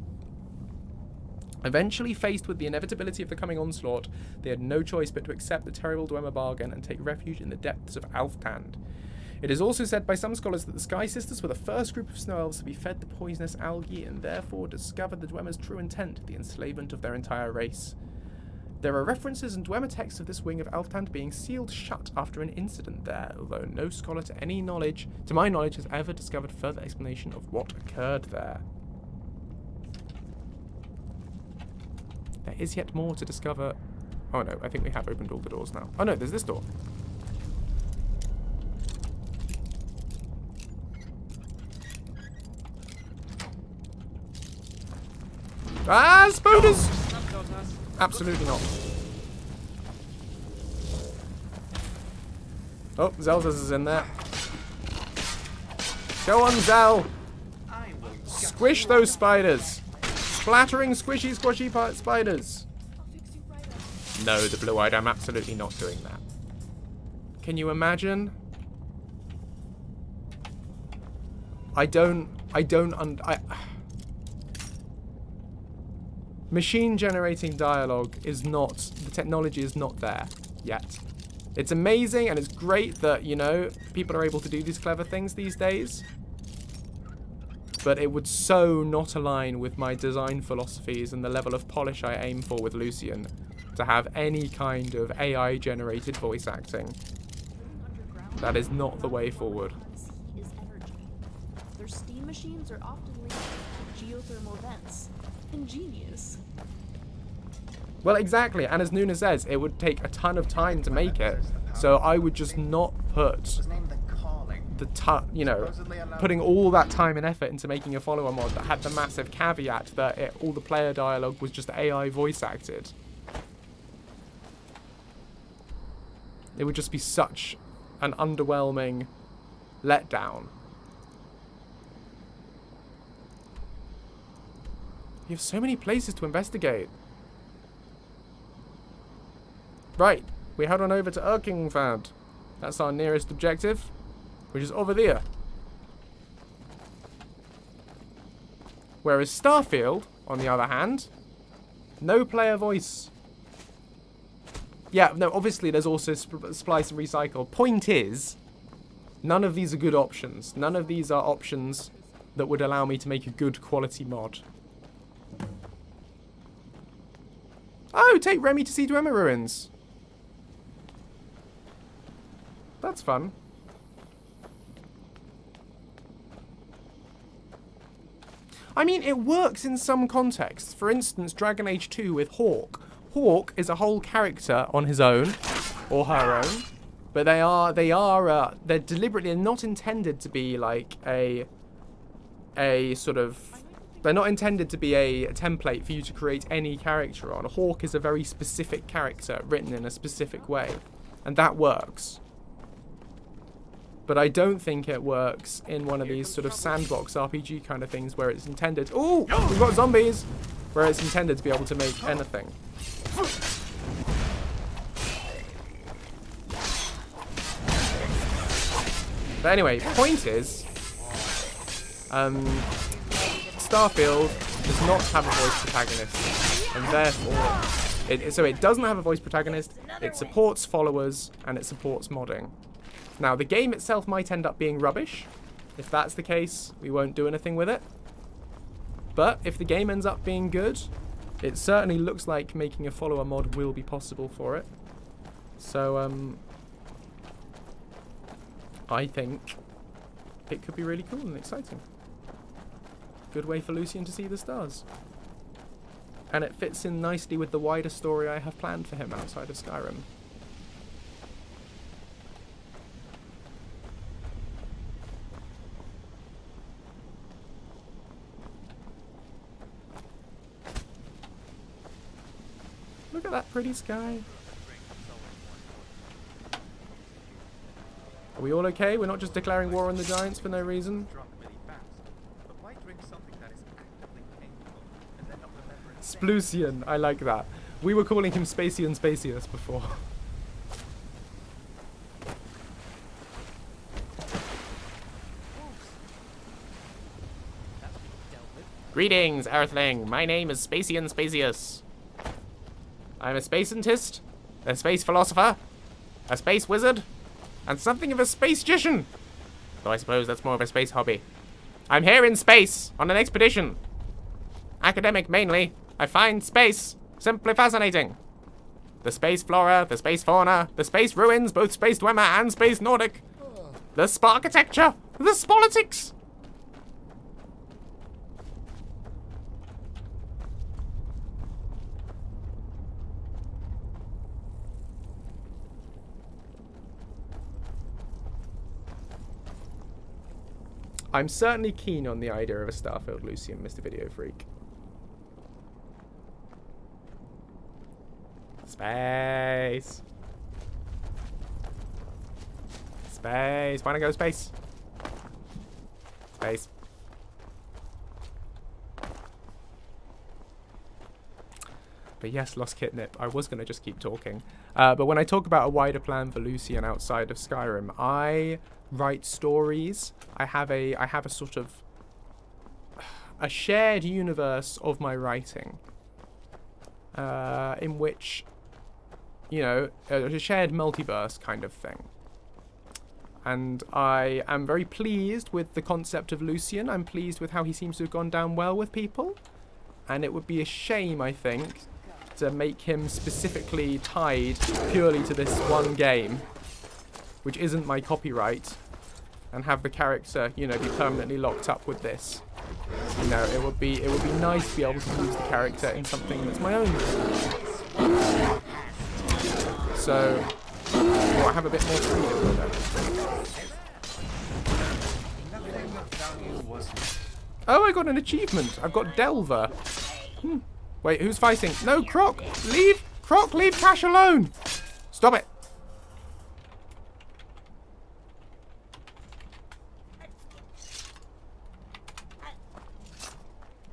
Eventually faced with the inevitability of the coming onslaught, they had no choice but to accept the terrible Dwemer bargain and take refuge in the depths of Alftand. It is also said by some scholars that the Sky Sisters were the first group of snow elves to be fed the poisonous algae and therefore discovered the Dwemer's true intent, the enslavement of their entire race. There are references in Dwemer texts of this wing of Alftand being sealed shut after an incident there, although no scholar to any knowledge, to my knowledge, has ever discovered further explanation of what occurred there. There is yet more to discover. Oh no, I think we have opened all the doors now. Oh no, there's this door. Ah, spiders! Absolutely not. Oh, Xelzaz is in there. Go on, Zel! Squish those spiders! Splattering squishy squashy part spiders! No, the blue-eyed, I'm absolutely not doing that. Can you imagine? I don't... I don't... Un I... Machine generating dialogue is not... The technology is not there yet. It's amazing and it's great that, you know, people are able to do these clever things these days. But it would so not align with my design philosophies and the level of polish I aim for with Lucien to have any kind of A I-generated voice acting. That is not the way forward. Their steam machines are often linked to geothermal vents. Ingenious. Well, exactly, and as Nuna says, it would take a ton of time to make it, so I would just not put... the tu you know, putting all that time and effort into making a follower mod that had the massive caveat that it, all the player dialogue was just A I voice acted. It would just be such an underwhelming letdown. You have so many places to investigate. Right, we head on over to Arcanium. That's our nearest objective, which is over there. Whereas Starfield, on the other hand, no player voice. Yeah, no, obviously there's also sp splice and recycle. Point is, none of these are good options. None of these are options that would allow me to make a good quality mod. Oh, take Remy to see Dwemer ruins. That's fun. I mean, it works in some contexts. For instance, Dragon Age two with Hawk. Hawk is a whole character on his own, or her own, but they are they are uh, they're deliberately not intended to be like a a sort of they're not intended to be a template for you to create any character on. Hawk is a very specific character written in a specific way, and that works. But I don't think it works in one of these sort of sandbox R P G kind of things where it's intended... Ooh! We've got zombies! Where it's intended to be able to make anything. But anyway, point is... Um, Starfield does not have a voice protagonist. And therefore... It, so it doesn't have a voice protagonist, it supports followers, and it supports modding. Now, the game itself might end up being rubbish. If that's the case, we won't do anything with it. But if the game ends up being good, it certainly looks like making a follower mod will be possible for it. So, um... I think it could be really cool and exciting. Good way for Lucien to see the stars. And it fits in nicely with the wider story I have planned for him outside of Skyrim. Look at that pretty sky. Are we all okay? We're not just declaring war on the giants for no reason. Splucian, I like that. We were calling him Spacian Spacius before. Greetings, Earthling. My name is Spacian Spacius. I'm a space scientist, a space philosopher, a space wizard, and something of a space-gician. Though I suppose that's more of a space hobby. I'm here in space on an expedition. Academic mainly, I find space simply fascinating. The space flora, the space fauna, the space ruins, both Space Dwemer and Space Nordic. The sparkitecture, the spolitics. I'm certainly keen on the idea of a Starfield, Lucien, Mister Video Freak. Space. Space. Why not go space? Space. But yes, Lost Kitnip. I was going to just keep talking. Uh, but when I talk about a wider plan for Lucien outside of Skyrim, I write stories. I have a I have a sort of a shared universe of my writing, uh, in which, you know, a shared multiverse kind of thing. And I am very pleased with the concept of Lucien. I'm pleased with how he seems to have gone down well with people, and it would be a shame, I think, to make him specifically tied purely to this one game, which isn't my copyright, and have the character, you know, be permanently locked up with this. You know, it would be it would be nice to be able to use the character in something that's my own. So, well, I have a bit more freedom though. Oh, I got an achievement. I've got Delver. Hmm. Wait, who's fighting? No, Croc, leave! Croc, leave Khash alone! Stop it!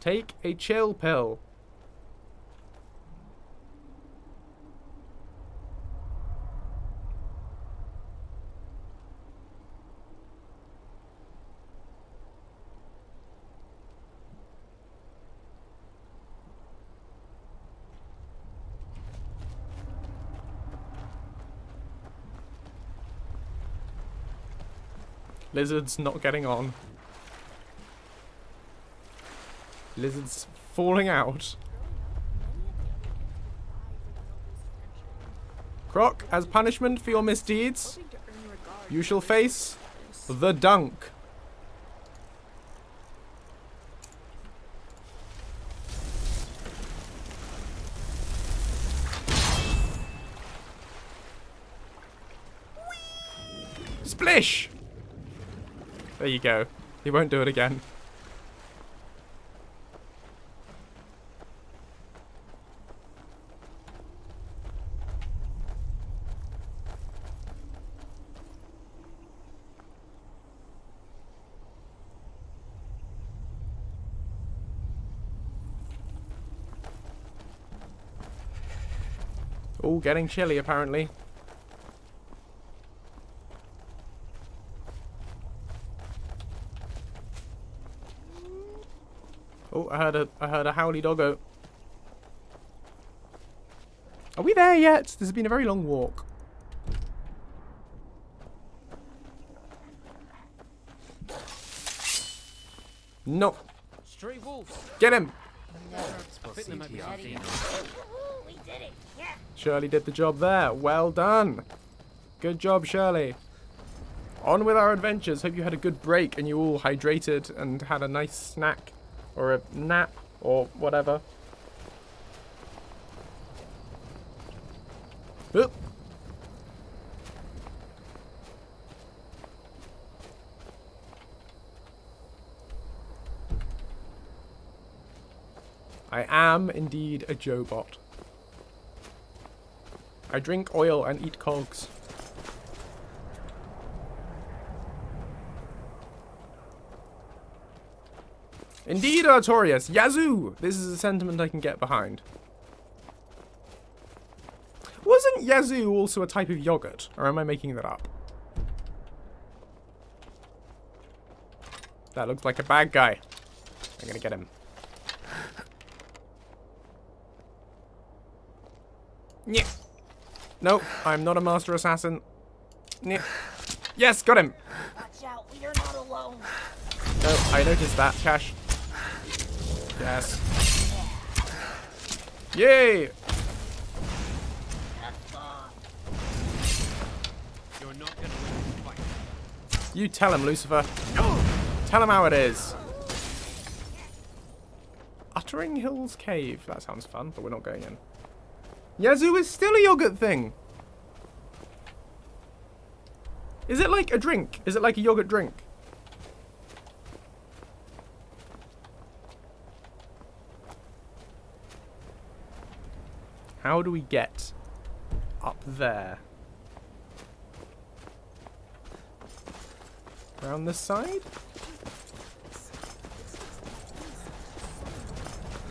Take a chill pill. Lizard's not getting on. Lizard's falling out. Croc, as punishment for your misdeeds, you shall face the dunk. Splish! There you go. He won't do it again. Ooh, getting chilly apparently. Oh, I heard a I heard a howly doggo. Are we there yet? This has been a very long walk. No. Stray wolves. Get him. Shirley did the job there. Well done. Good job, Shirley. On with our adventures. Hope you had a good break and you all hydrated and had a nice snack or a nap or whatever. Oop. I am indeed a Joe-bot. I drink oil and eat cogs. Indeed, Artorius! Yazoo! This is a sentiment I can get behind. Wasn't Yazoo also a type of yogurt? Or am I making that up? That looks like a bad guy. I'm gonna get him. Nyeh. No, I'm not a master assassin. Nyeh. Yes, got him. Watch out, we are not alone. No, I noticed that, Khash. Yes. Yay! You're not gonna win this fight. You tell him, Lucifer. No. Tell him how it is. Uttering Hills Cave. That sounds fun, but we're not going in. Yazoo is still a yogurt thing. Is it like a drink? Is it like a yogurt drink? How do we get up there? Around this side?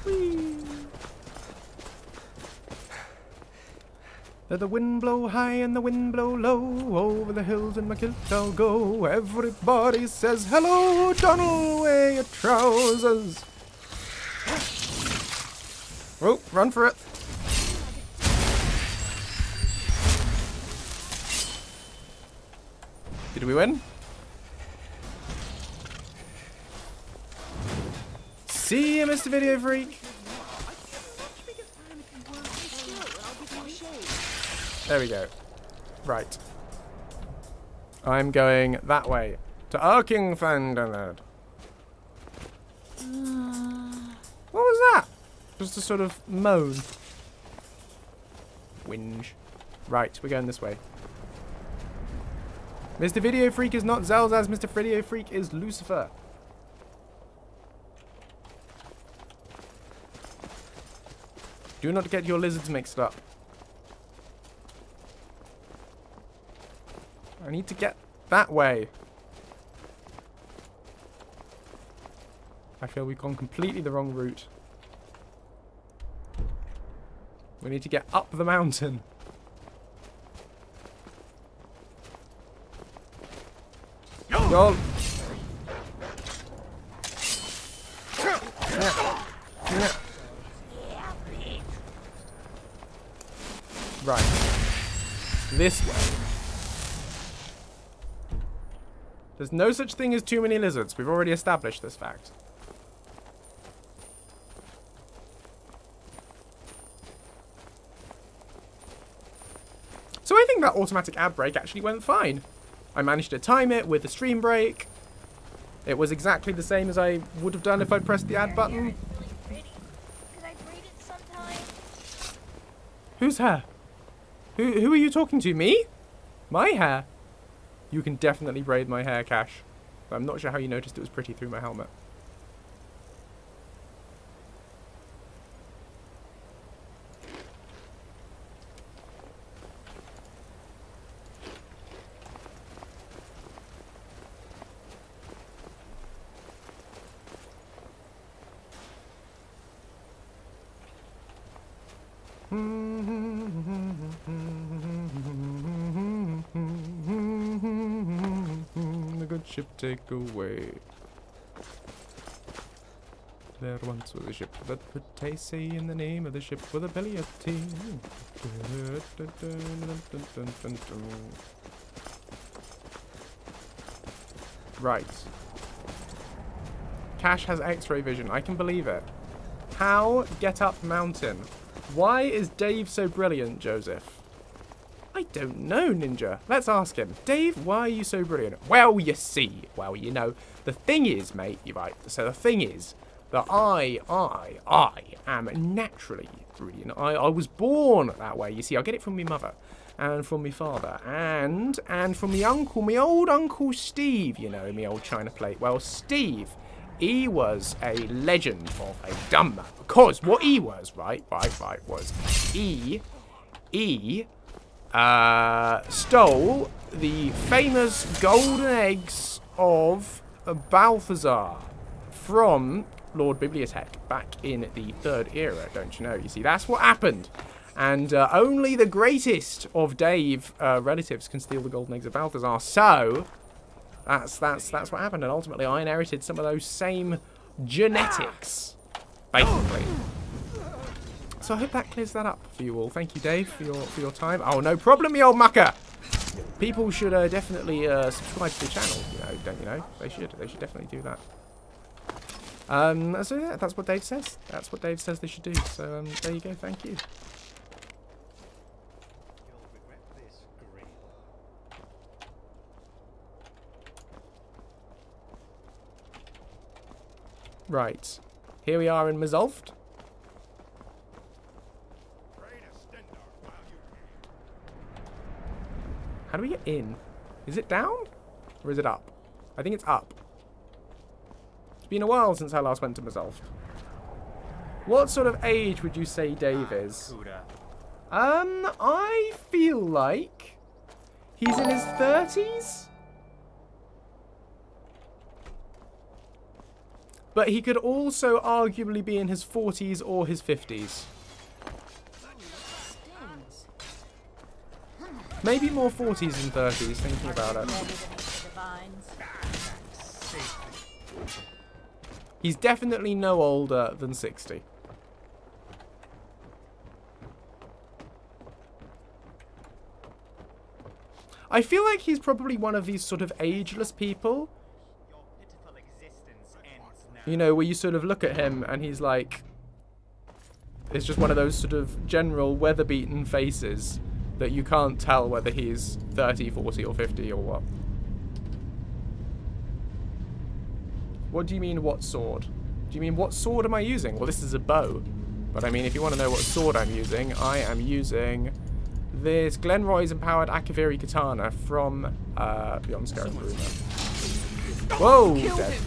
Whee. Let the wind blow high and the wind blow low, over the hills in my kilt I'll go. Everybody says hello, Donald, wear your trousers. Oh, run for it. Did we win? See you, Mister Video Freak. There we go. Right. I'm going that way to Arcanium. What was that? Just a sort of moan. Whinge. Right, we're going this way. Mister Video Freak is not Xelzaz. Mister Video Freak is Lucifer. Do not get your lizards mixed up. I need to get that way. I feel we've gone completely the wrong route. We need to get up the mountain. Go. Right. This way. There's no such thing as too many lizards. We've already established this fact. So I think that automatic ad break actually went fine. I managed to time it with the stream break. It was exactly the same as I would have done if I'd pressed the ad button. Who's her? Who, who are you talking to? Me? My hair? You can definitely braid my hair, Khash. I'm not sure how you noticed it was pretty through my helmet. Ship take away. There once was a ship that could taste say in the name of the ship with a belly of tea. Right. Khash has x-ray vision. I can believe it. How get up mountain? Why is Dave so brilliant, Joseph? I don't know, Ninja. Let's ask him. Dave, why are you so brilliant? Well, you see. Well, you know, the thing is, mate, you're right. So the thing is that I, I, I am naturally brilliant. I, I was born that way. You see, I get it from my mother and from my father and, and from my uncle, my old uncle Steve, you know, my old China plate. Well, Steve, he was a legend of a dumb man because what he was, right, right, right, was he, he... Uh, stole the famous golden eggs of Balthazar from Lord Bibliotech back in the Third Era, don't you know? You see, that's what happened. And uh, only the greatest of Dave uh, relatives can steal the golden eggs of Balthazar. So, that's, that's, that's what happened. And ultimately, I inherited some of those same genetics, basically. So I hope that clears that up for you all. Thank you, Dave, for your for your time. Oh, no problem, you old mucker. People should uh, definitely uh, subscribe to the channel. You know, don't you know? They should. They should definitely do that. Um, so yeah, that's what Dave says. That's what Dave says they should do. So um, there you go. Thank you. Right, here we are in Mzulft. How do we get in? Is it down? Or is it up? I think it's up. It's been a while since I last went to Mzulft. What sort of age would you say Dave is? Um, I feel like he's in his thirties? But he could also arguably be in his forties or his fifties. Maybe more forties than thirties, thinking about it. He's definitely no older than sixty. I feel like he's probably one of these sort of ageless people. You know, where you sort of look at him and he's like, it's just one of those sort of general weather-beaten faces that you can't tell whether he's thirty, forty or fifty or what. What do you mean, what sword? Do you mean, what sword am I using? Well, this is a bow. But I mean, if you want to know what sword I'm using, I am using this Glenroy's Empowered Akaviri Katana from uh, Beyond Skyrim Rumour. Whoa! Dead.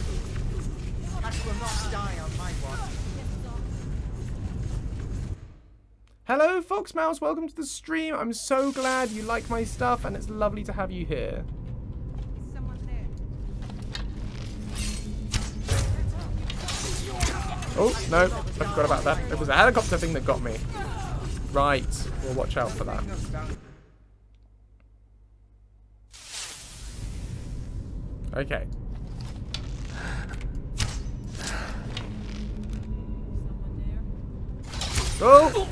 Will not die on my watch. Hello, Foxmouse. Welcome to the stream. I'm so glad you like my stuff, and it's lovely to have you here. Is someone there? Oh, no. I forgot about that. It was a helicopter thing that got me. Right. We'll watch out for that. Okay. Oh!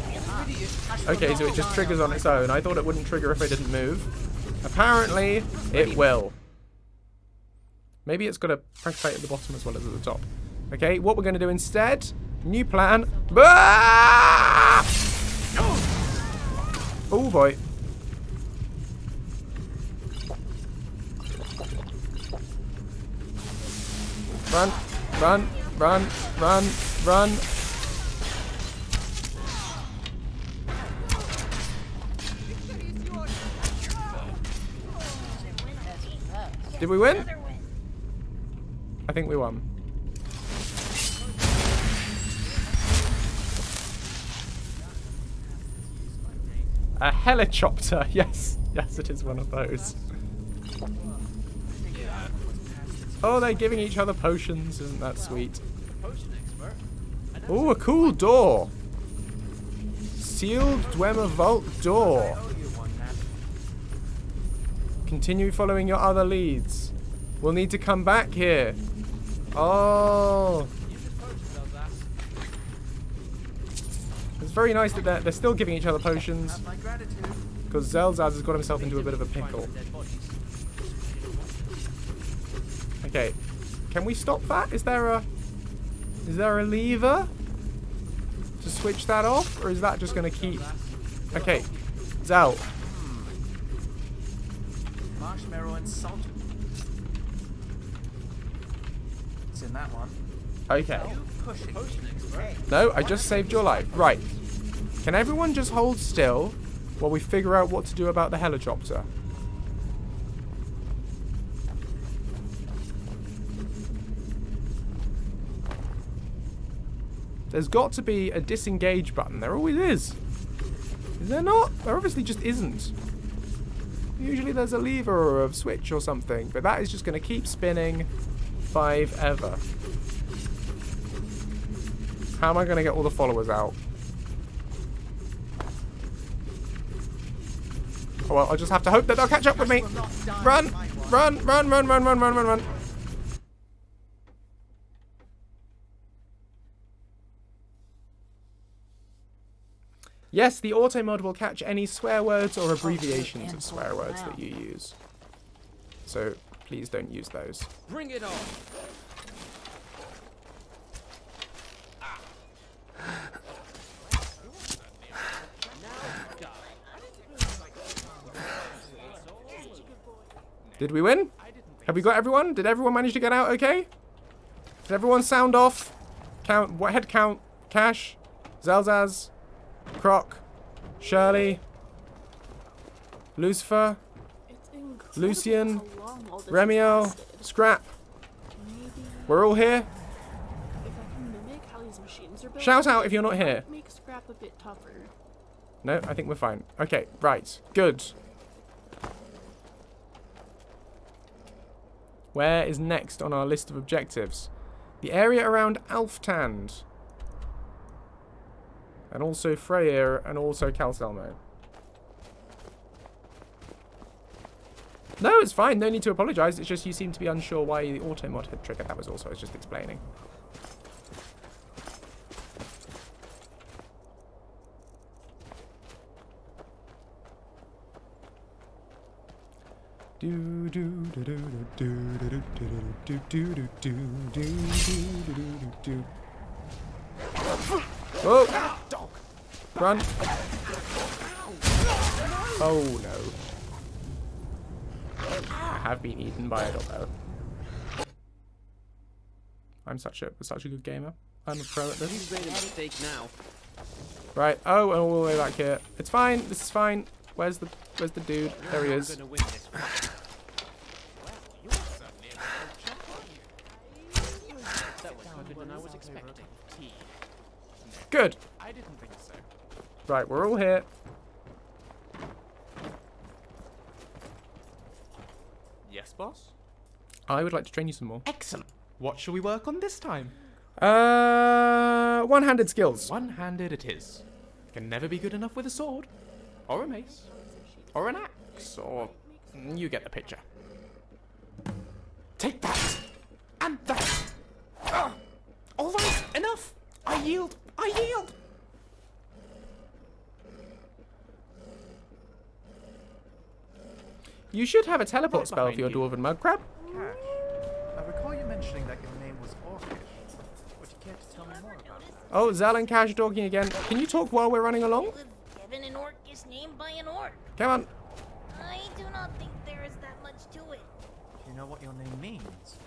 Okay, so it just triggers on its own. I thought it wouldn't trigger if I didn't move. Apparently, it will. Maybe it's got a pressure plate at the bottom as well as at the top. Okay, what we're going to do instead, new plan. Oh boy. Run, run, run, run, run. Did we win? I think we won. A helicopter. Yes. Yes, it is one of those. Oh, they're giving each other potions. Isn't that sweet? Oh, a cool door. Sealed Dwemer Vault door. Continue following your other leads. We'll need to come back here. Oh. It's very nice that they're, they're still giving each other potions. Because Xelzaz has got himself into a bit of a pickle. Okay. Can we stop that? Is there a... Is there a lever? To switch that off? Or is that just going to keep... Okay. Zel. Marshmallow and salt. It's in that one. Okay. No, I just saved your life. Right. Can everyone just hold still while we figure out what to do about the helicopter? There's got to be a disengage button. There always is. Is there not? There obviously just isn't. Usually there's a lever or a switch or something, but that is just going to keep spinning five ever. How am I going to get all the followers out? Oh, well, I'll just have to hope that they'll catch up with me. Run, run, run, run, run, run, run, run, run. Yes, the auto mod will catch any swear words or abbreviations of swear words that you use. So please don't use those. Bring it on. Did we win? Have we got everyone? Did everyone manage to get out okay? Did everyone sound off? Count, what head count? Khash, Xelzaz, Croc, Shirley, Lucifer, Lucien, Remiel, Scrap. Maybe we're all here. If I can mimic how these machines are built, shout out if you're not here. Make Scrap a bit tougher. No, I think we're fine. Okay, right, good. Where is next on our list of objectives? The area around Alftand. And also Freyr, and also Calcelmo. No, it's fine. No need to apologise. It's just you seem to be unsure why the auto mod had triggered. That was also I was just explaining. Do do do do do do do do do do do. Oh, run! Oh no! I have been eaten by a dog. I'm such a such a good gamer. I'm a pro at this. Right. Oh, and all the way back here. It's fine. This is fine. Where's the Where's the dude? There he is. Good. I didn't think so. Right, we're all here. Yes, boss? I would like to train you some more. Excellent. What shall we work on this time? Uh, one-handed skills. One-handed it is. Can never be good enough with a sword. Or a mace. Or an axe. Or... you get the picture. Take that! And that! Uh, all right, enough! I yield! I yield! You should have a teleport spell for your you. Dwarven mud crab. Khash, I recall you mentioning that your name was Orcish. Would you care to tell me more about that? Oh, Zal and Khash talking again. Can you talk while we're running along? Given an orc is named by an orc. Come on. I do not think there is that much to it. Do you know what your name means?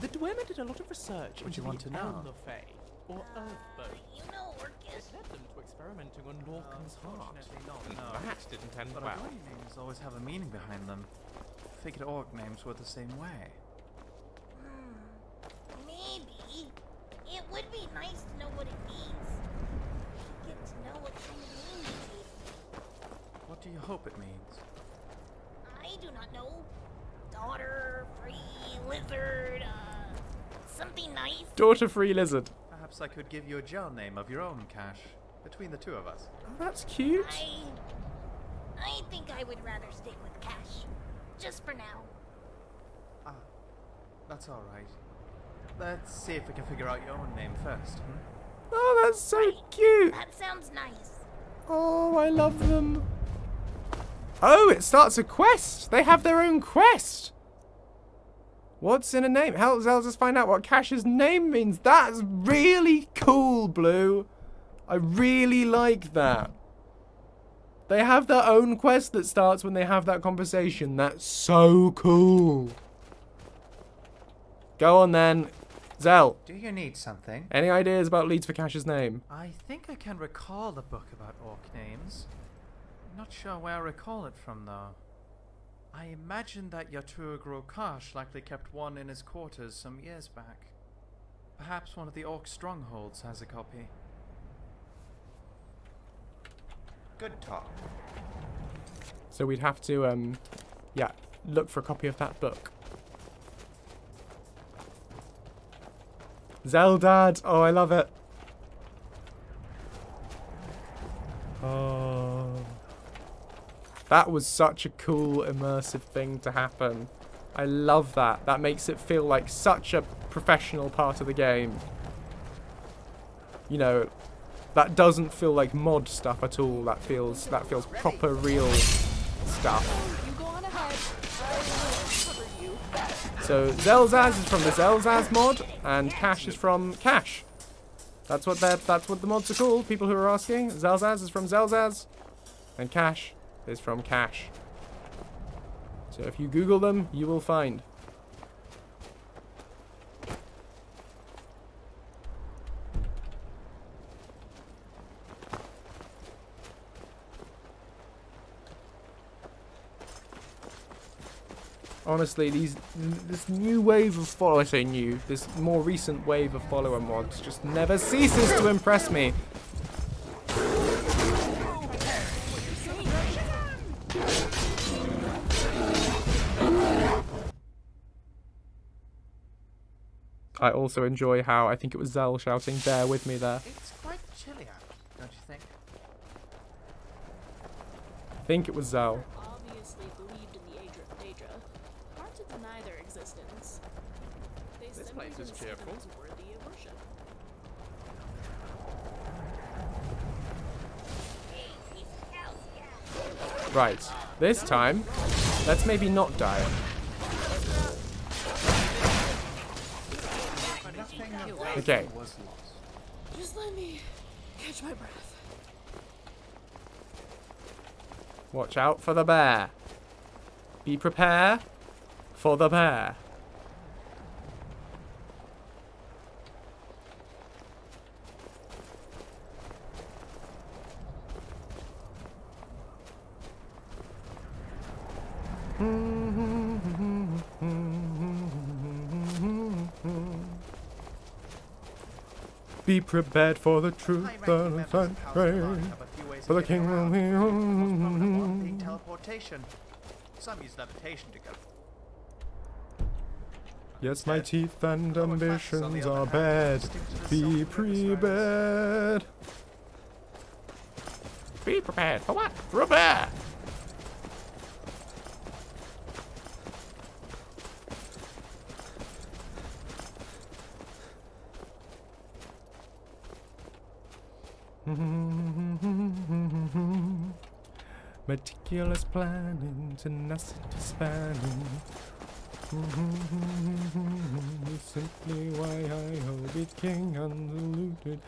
The Dwemer did a lot of research into the Elderfae. Or uh, Earthbow. You know, Orcus. It led them to experimenting on Lorcan's uh, heart. And no. That didn't end but well. But names always have a meaning behind them. I figured orc names were the same way. Hmm. Maybe. It would be nice to know what it means. You get to know what kind of meaning it means. What do you hope it means? I do not know. Daughter, free, lizard, uh, something nice. Daughter, free, lizard. Perhaps I could give you a jar name of your own, Khash, between the two of us. Oh, that's cute. I, I think I would rather stick with Khash, just for now. Ah, that's all right. Let's see if we can figure out your own name first. Hmm? Oh, that's so right. Cute. That sounds nice. Oh, I love them. Oh, it starts a quest. They have their own quest. What's in a name? Help Xelzaz find out what Khash's name means. That's really cool, Blue. I really like that. They have their own quest that starts when they have that conversation. That's so cool. Go on then. Zel. Do you need something? Any ideas about leads for Khash's name? I think I can recall the book about orc names. I'm not sure where I recall it from, though. I imagine that Yatur Grokhash likely kept one in his quarters some years back. Perhaps one of the orc strongholds has a copy. Good talk. So we'd have to, um, yeah, look for a copy of that book. Zeldad! Oh, I love it. Oh... that was such a cool, immersive thing to happen. I love that. That makes it feel like such a professional part of the game. You know, That doesn't feel like mod stuff at all. That feels that feels proper real stuff. So Xelzaz is from the Xelzaz mod, and Khash is from Khash. That's what they're that's what the mods are called. People who are asking, Xelzaz is from Xelzaz, and Khash is from Khash. So if you Google them, you will find. Honestly, these this new wave of follow I say new, this more recent wave of follower mods just never ceases to impress me. I also enjoy how I think it was Zel shouting "Bear with me" there. It's quite chilly out, don't you think? I think it was Zel. Is cheerful. Worthy of worship. Right, this time, let's maybe not die. Okay. Just let me catch my breath. Watch out for the bear. Be prepared for the bear. Be prepared for the truth and pray for the king of the old. Teleportation. Some use levitation to go. Yes, my teeth and ambitions are bad. Be prepared. Be prepared for what? Prepare. Meticulous planning, tenacity spanning. Simply why I hold it king undiluted,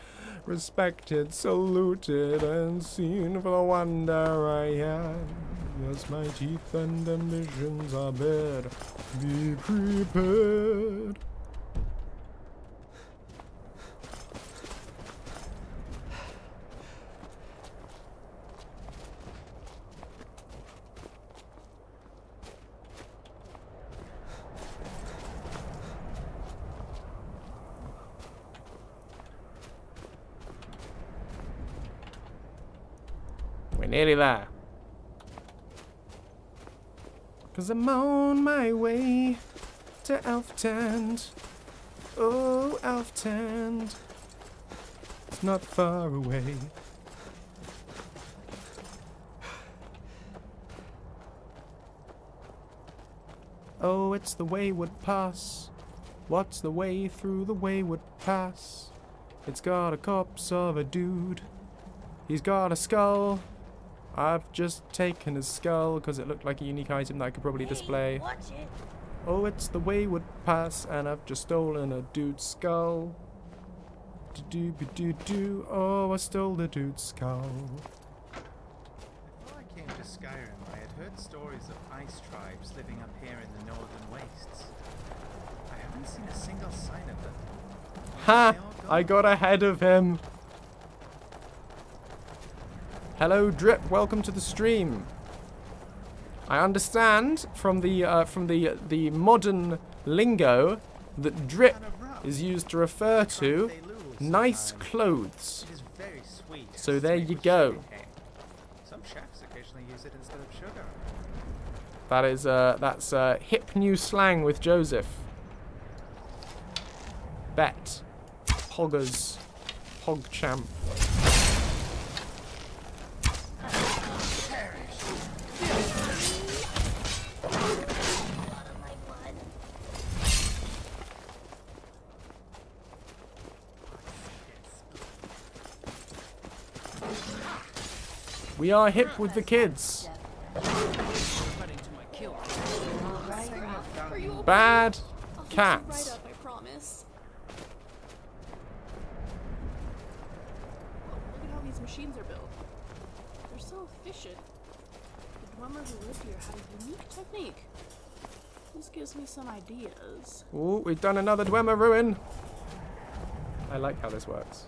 respected, saluted, and seen for the wonder I am. Yes, my teeth and ambitions are bad. Be prepared. Nearly there. Cause I'm on my way to Alftand. Oh, Alftand. It's not far away. Oh, it's the Wayward Pass. What's the way through the Wayward Pass? It's got a corpse of a dude. He's got a skull. I've just taken his skull because it looked like a unique item that I could probably display. Hey, watch it. Oh, it's the Wayward Pass, and I've just stolen a dude's skull. Do do do do. Oh, I stole the dude's skull. Before I came to Skyrim, I had heard stories of ice tribes living up here in the northern wastes. I haven't seen a single sign of them. Ha! I got ahead of him. Hello, Drip. Welcome to the stream. I understand from the uh, from the the modern lingo that drip is used to refer to nice clothes. So there you go. Some chefs occasionally use it instead of sugar. That is uh, that's uh, hip new slang with Joseph. Bet, poggers, pog champ. We are hip with the kids. Bad cats. Machines are built. They're so efficient. The Dwemer who lived here had a unique technique. This gives me some ideas. Ooh, we've done another Dwemer ruin. I like how this works.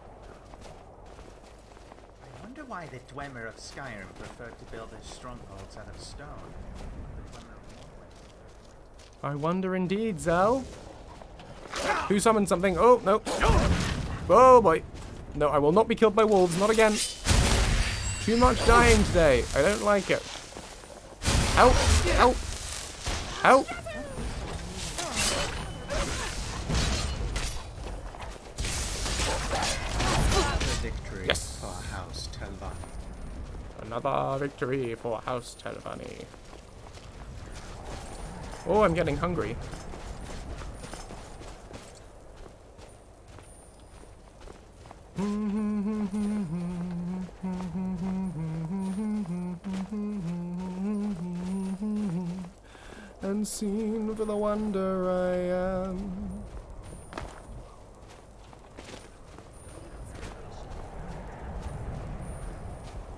I wonder why the Dwemer of Skyrim preferred to build their strongholds out of stone. I wonder indeed, Zel. Who summoned something? Oh, no. Oh, boy. No, I will not be killed by wolves. Not again. Too much dying today. I don't like it. Ow. Ow. Ow. Yes. For House Telvanni. Another victory for House Telvanni. Oh, I'm getting hungry. And seen with the wonder I am.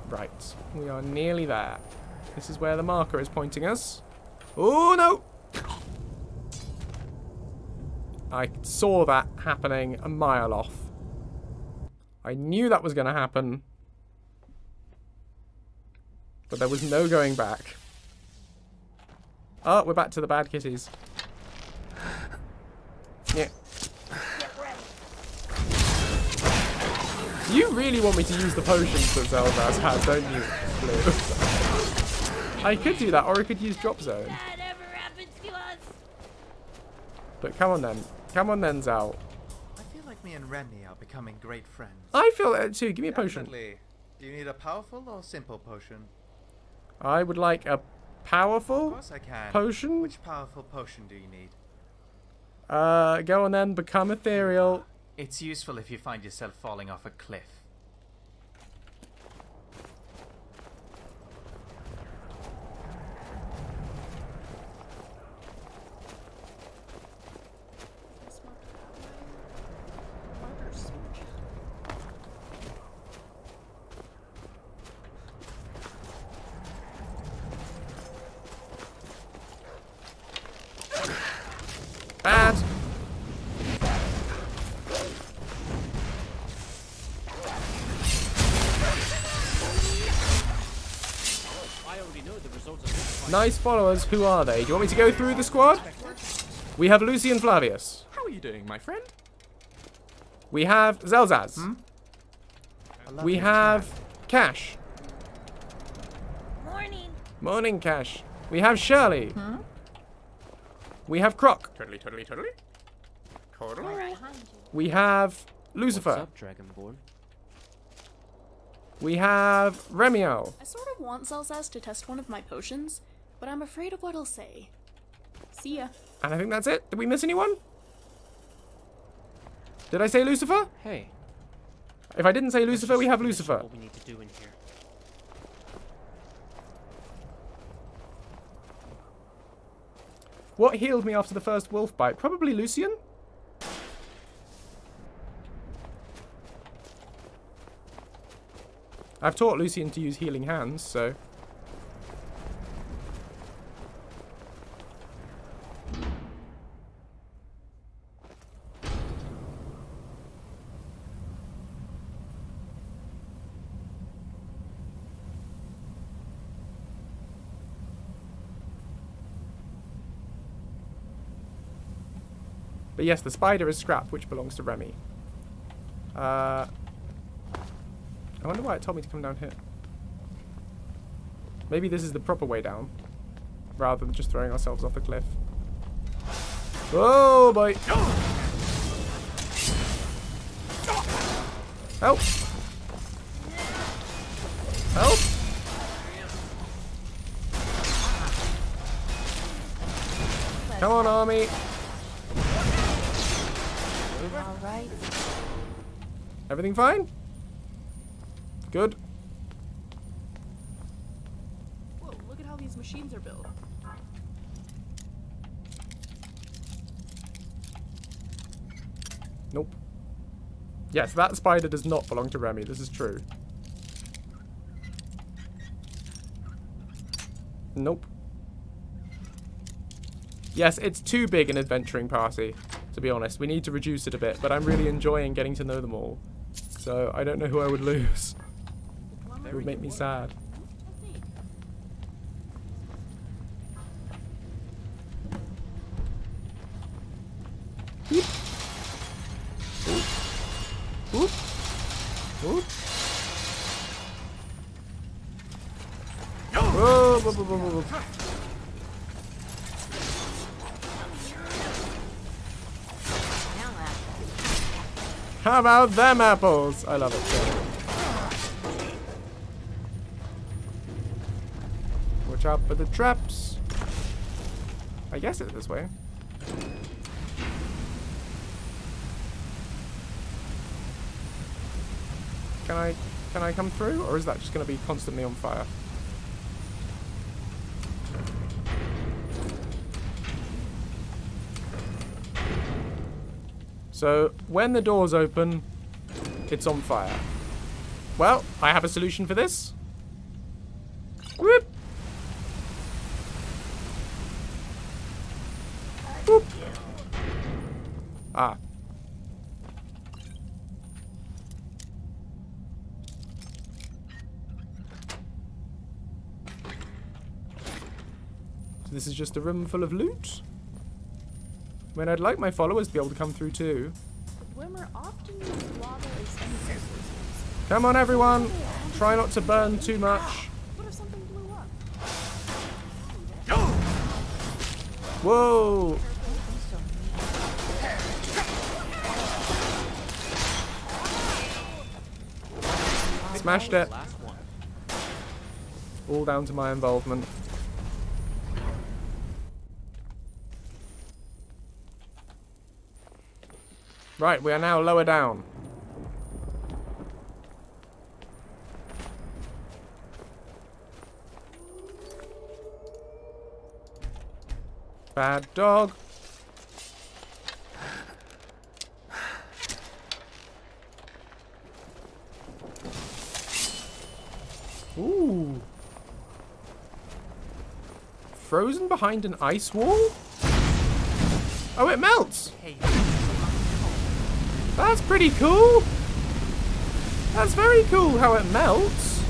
Right, we are nearly there. This is where the marker is pointing us. Oh no! I saw that happening a mile off. I knew that was going to happen, but there was no going back. Oh, we're back to the bad kitties. Yeah. You really want me to use the potions that Xelzaz has, don't you, Blue? I could do that, or I could use Drop Zone. That never happens to us. But come on then. Come on then, Zal. Me and Remy are becoming great friends. I feel that too. Give me a potion. Definitely. Do you need a powerful or simple potion? I would like a powerful of course I can. Potion. Which powerful potion do you need? Uh, go on then. Become ethereal. It's useful if you find yourself falling off a cliff. Bad. I already know the results of nice followers. Who are they? Do you want me to go through the squad? We have Lucien Flavius. How are you doing, my friend? We have Xelzaz. Hmm? We have Khash. Morning. Morning, Khash. We have Shirley. Hmm? We have Croc. Totally, totally, totally. Totally. Right. We have Lucifer. What's up, Dragonborn? We have Remyo. I sort of want Xelzaz to test one of my potions, but I'm afraid of what he'll say. See ya. And I think that's it. Did we miss anyone? Did I say Lucifer? Hey. If I didn't say Lucifer, we have Lucifer. What we need to do in here. What healed me after the first wolf bite? Probably Lucien. I've taught Lucien to use healing hands, so... But yes, the spider is scrap, which belongs to Remy. Uh, I wonder why it told me to come down here. Maybe this is the proper way down, rather than just throwing ourselves off the cliff. Oh boy! Help! Help! Come on, army! All right. Everything fine? Good. machines are built. Nope. Yes, that spider does not belong to Remy. This is true. Nope. Yes, it's too big an adventuring party, to be honest. We need to reduce it a bit, but I'm really enjoying getting to know them all. So I don't know who I would lose. It would make me sad. Beep. Oop. Oop. Whoa, whoa, whoa, whoa, whoa. How about them apples? I love it. So. Watch out for the traps. I guess it's this way. Can I can I come through, or is that just going to be constantly on fire? So when the doors open, it's on fire. Well, I have a solution for this. Whoop. Whoop. Ah. This is just a room full of loot. I mean, I'd like my followers to be able to come through too. Come on, everyone! Try not to burn too much. Whoa! Smashed it. All down to my involvement. Right, we are now lower down. Bad dog. Ooh. Frozen behind an ice wall? Oh, it melts! Hey. That's pretty cool. That's very cool how it melts.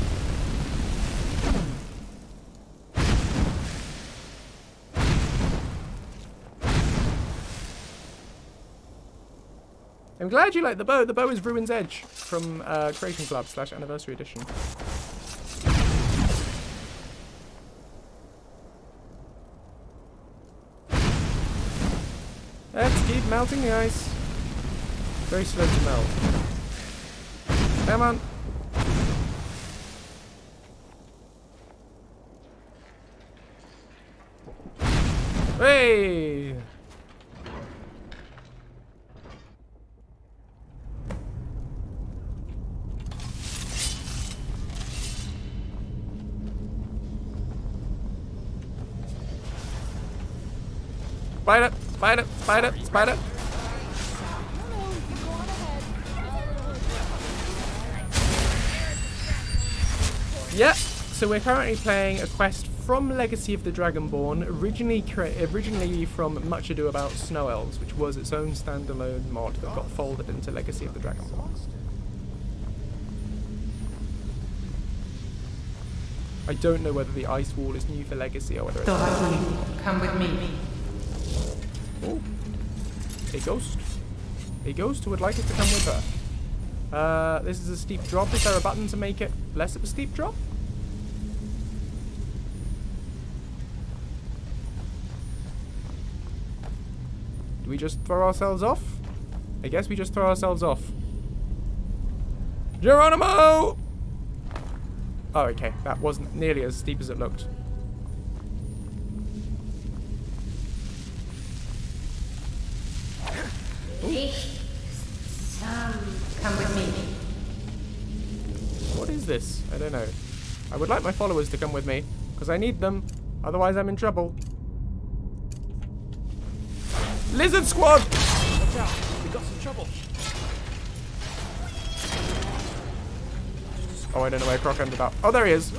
I'm glad you like the bow. The bow is Ruin's Edge from uh, Creation Club slash Anniversary Edition. Let's keep melting the ice. Very slow to melt. Come on. Hey! Spider, spider, spider, spider. Yep, so we're currently playing a quest from Legacy of the Dragonborn, originally originally from Much Ado About Snow Elves, which was its own standalone mod that got folded into Legacy of the Dragonborn. I don't know whether the ice wall is new for Legacy or whether it's... Come with me. Oh, a ghost. A ghost who would like us to come with her. Uh, this is a steep drop. Is there a button to make it less of a steep drop? Do we just throw ourselves off? I guess we just throw ourselves off. Geronimo! Oh, okay. That wasn't nearly as steep as it looked. Come with me. What is this? I don't know. I would like my followers to come with me, because I need them Otherwise, I'm in trouble. Lizard squad! Watch out, we got some trouble. Oh, I don't know where Crocod's about. Oh, there he is.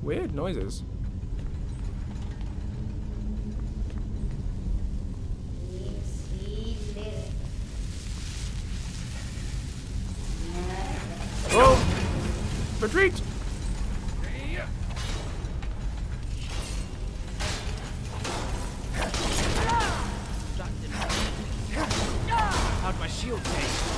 Weird noises. Retreat! How'd my shield taste?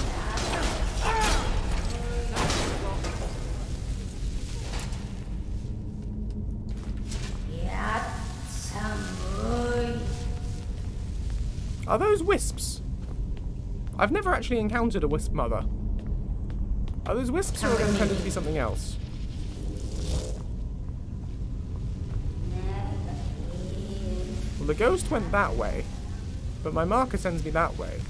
Are those wisps? I've never actually encountered a wisp mother. Are those wisps, or are they intended to be something else? Well, the ghost went that way, but my marker sends me that way.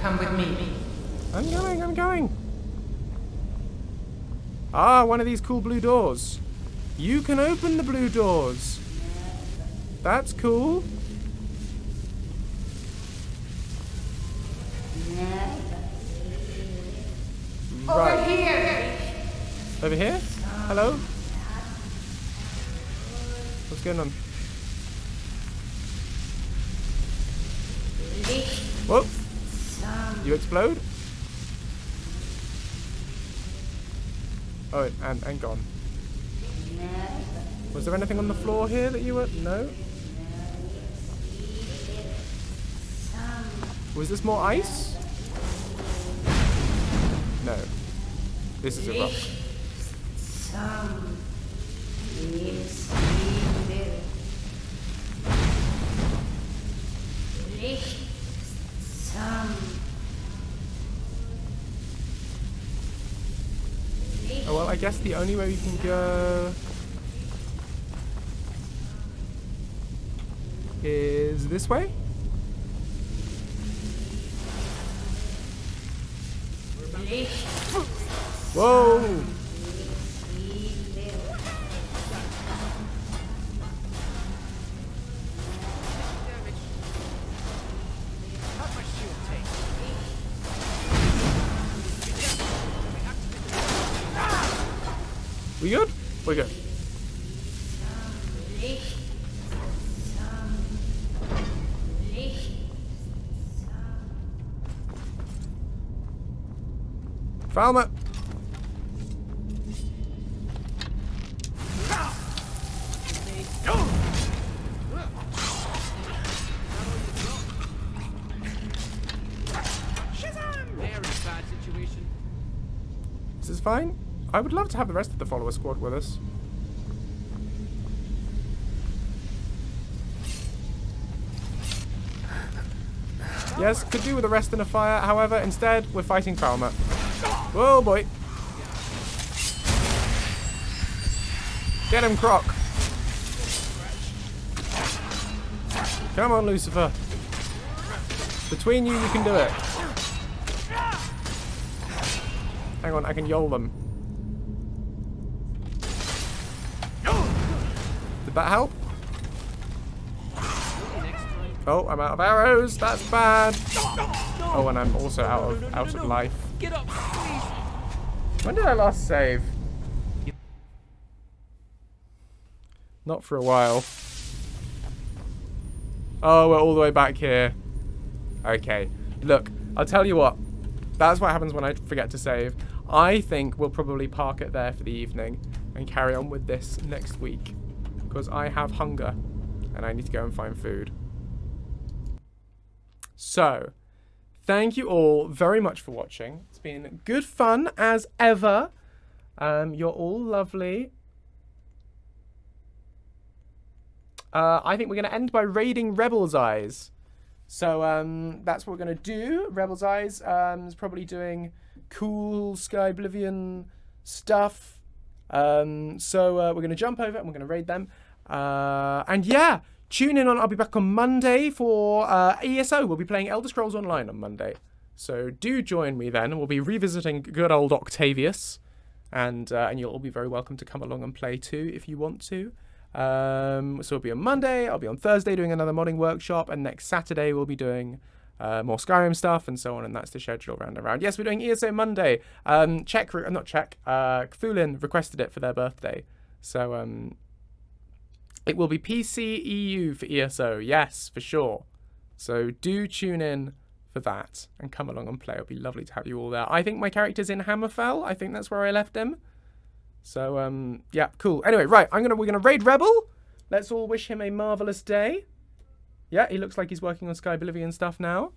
Come with me. I'm going, I'm going. Ah, one of these cool blue doors. You can open the blue doors. That's cool. Over right. here. Over here? Hello? What's going on? Whoop. You explode? Oh, and, and gone. Was there anything on the floor here that you were? No? Was this more ice? No. This is a rock. Oh, well, I guess the only way we can go is this way? Whoa! We good? We're good. Falmer! This is fine. I would love to have the rest of the follower squad with us. Yes, could do with a rest and a fire. However, instead, we're fighting Falmer. Oh boy. Get him, Croc. Come on, Lucifer. Between you, you can do it. Hang on, I can yol them. Did that help? Oh, I'm out of arrows. That's bad. Oh, and I'm also out of, out of life. Get up, please. When did I last save? Not for a while. Oh, we're all the way back here. Okay. Look, I'll tell you what. That's what happens when I forget to save. I think we'll probably park it there for the evening and carry on with this next week. Because I have hunger and I need to go and find food. So... thank you all very much for watching. It's been good fun as ever. Um, you're all lovely. Uh, I think we're going to end by raiding Rebel's Eyes. So um, that's what we're going to do. Rebel's Eyes um, is probably doing cool Sky Oblivion stuff. Um, so uh, we're going to jump over and we're going to raid them. Uh, and yeah, tune in on. I'll be back on Monday for uh, E S O. We'll be playing Elder Scrolls Online on Monday. So do join me then. We'll be revisiting good old Octavius. And, uh, and you'll all be very welcome to come along and play too if you want to. Um, so it'll be on Monday, I'll be on Thursday doing another modding workshop, and next Saturday we'll be doing uh, more Skyrim stuff and so on, and that's the schedule round and round. Yes, we're doing E S O Monday. Um, Czech, not Czech, uh, Cthulin requested it for their birthday. So um, it will be P C E U for E S O, yes, for sure. So do tune in for that and come along and play. It'll be lovely to have you all there. I think my character's in Hammerfell, I think that's where I left him. So, um, yeah, cool. Anyway, right, I'm gonna, we're going to raid Rebel. Let's all wish him a marvellous day. Yeah, he looks like he's working on Sky Oblivion stuff now.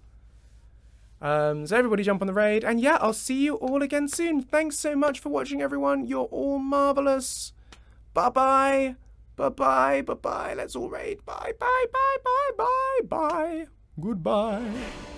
Um, so everybody jump on the raid. And yeah, I'll see you all again soon. Thanks so much for watching, everyone. You're all marvellous. Bye-bye. Bye-bye. Bye-bye. Let's all raid. Bye-bye. Bye-bye. Bye-bye. Goodbye.